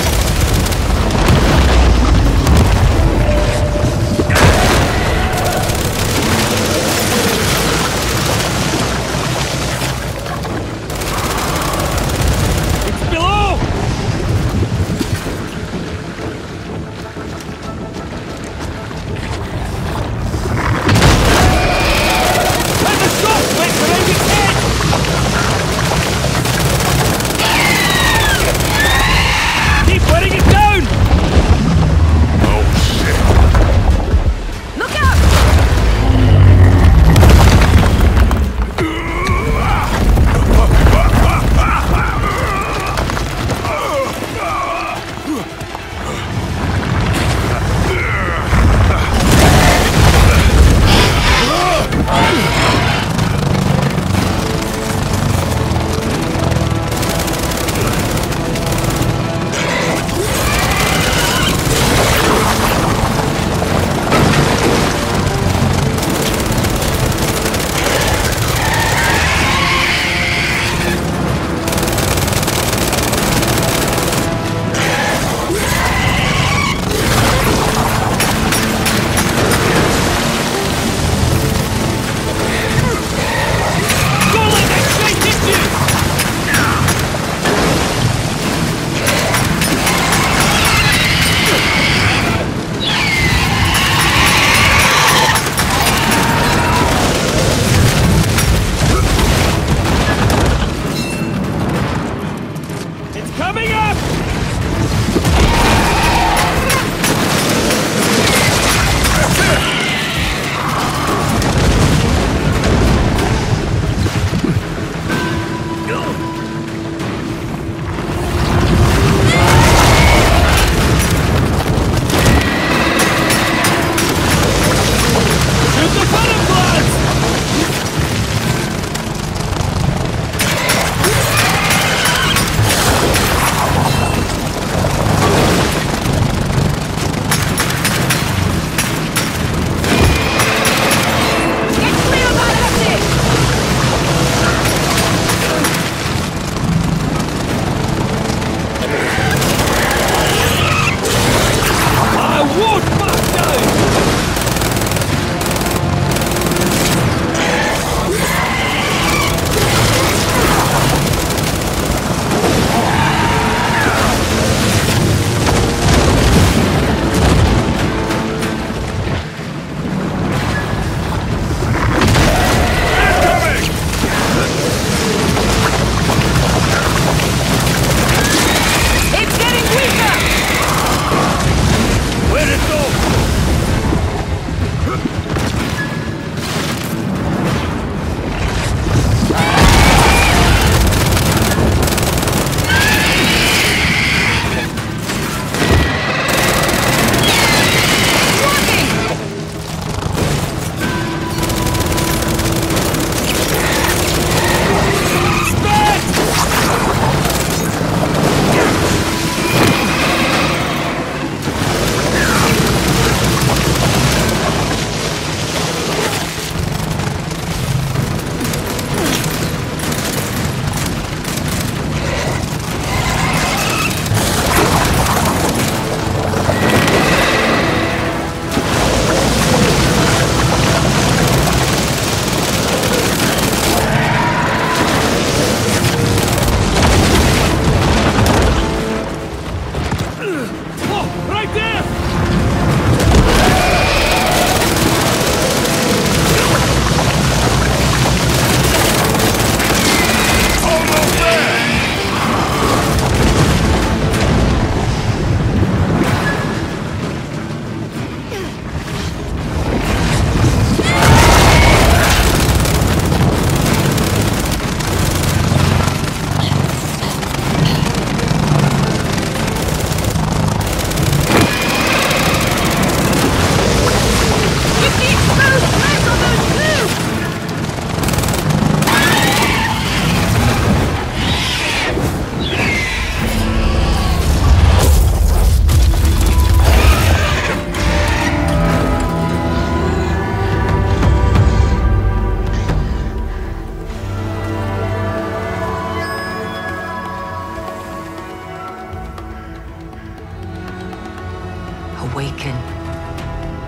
awaken,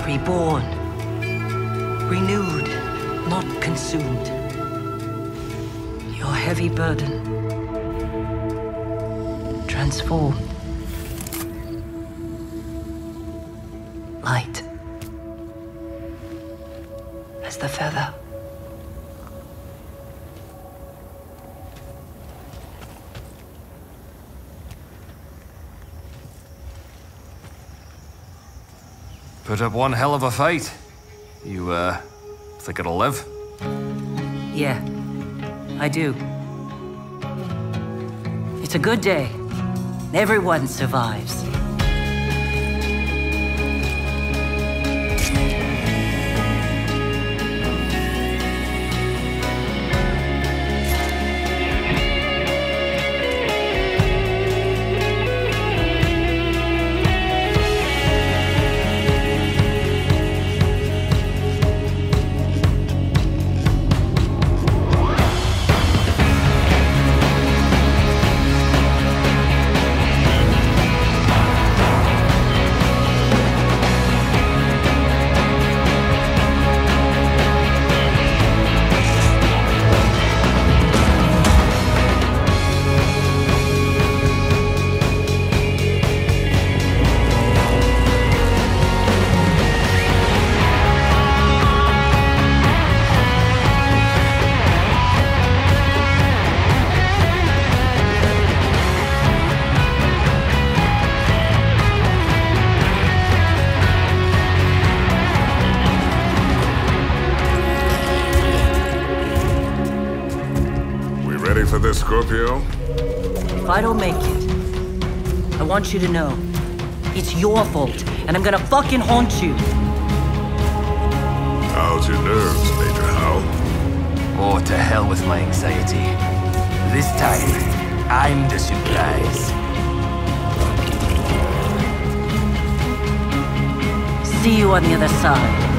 reborn, renewed, not consumed. Your heavy burden, transformed. Light as the feather. Put up one hell of a fight. You, think it'll live? Yeah, I do. It's a good day. Everyone survives. Scorpio? If I don't make it, I want you to know, it's your fault, and I'm gonna fucking haunt you. How's your nerves, Major Howell? Oh, to hell with my anxiety. This time, I'm the surprise. See you on the other side.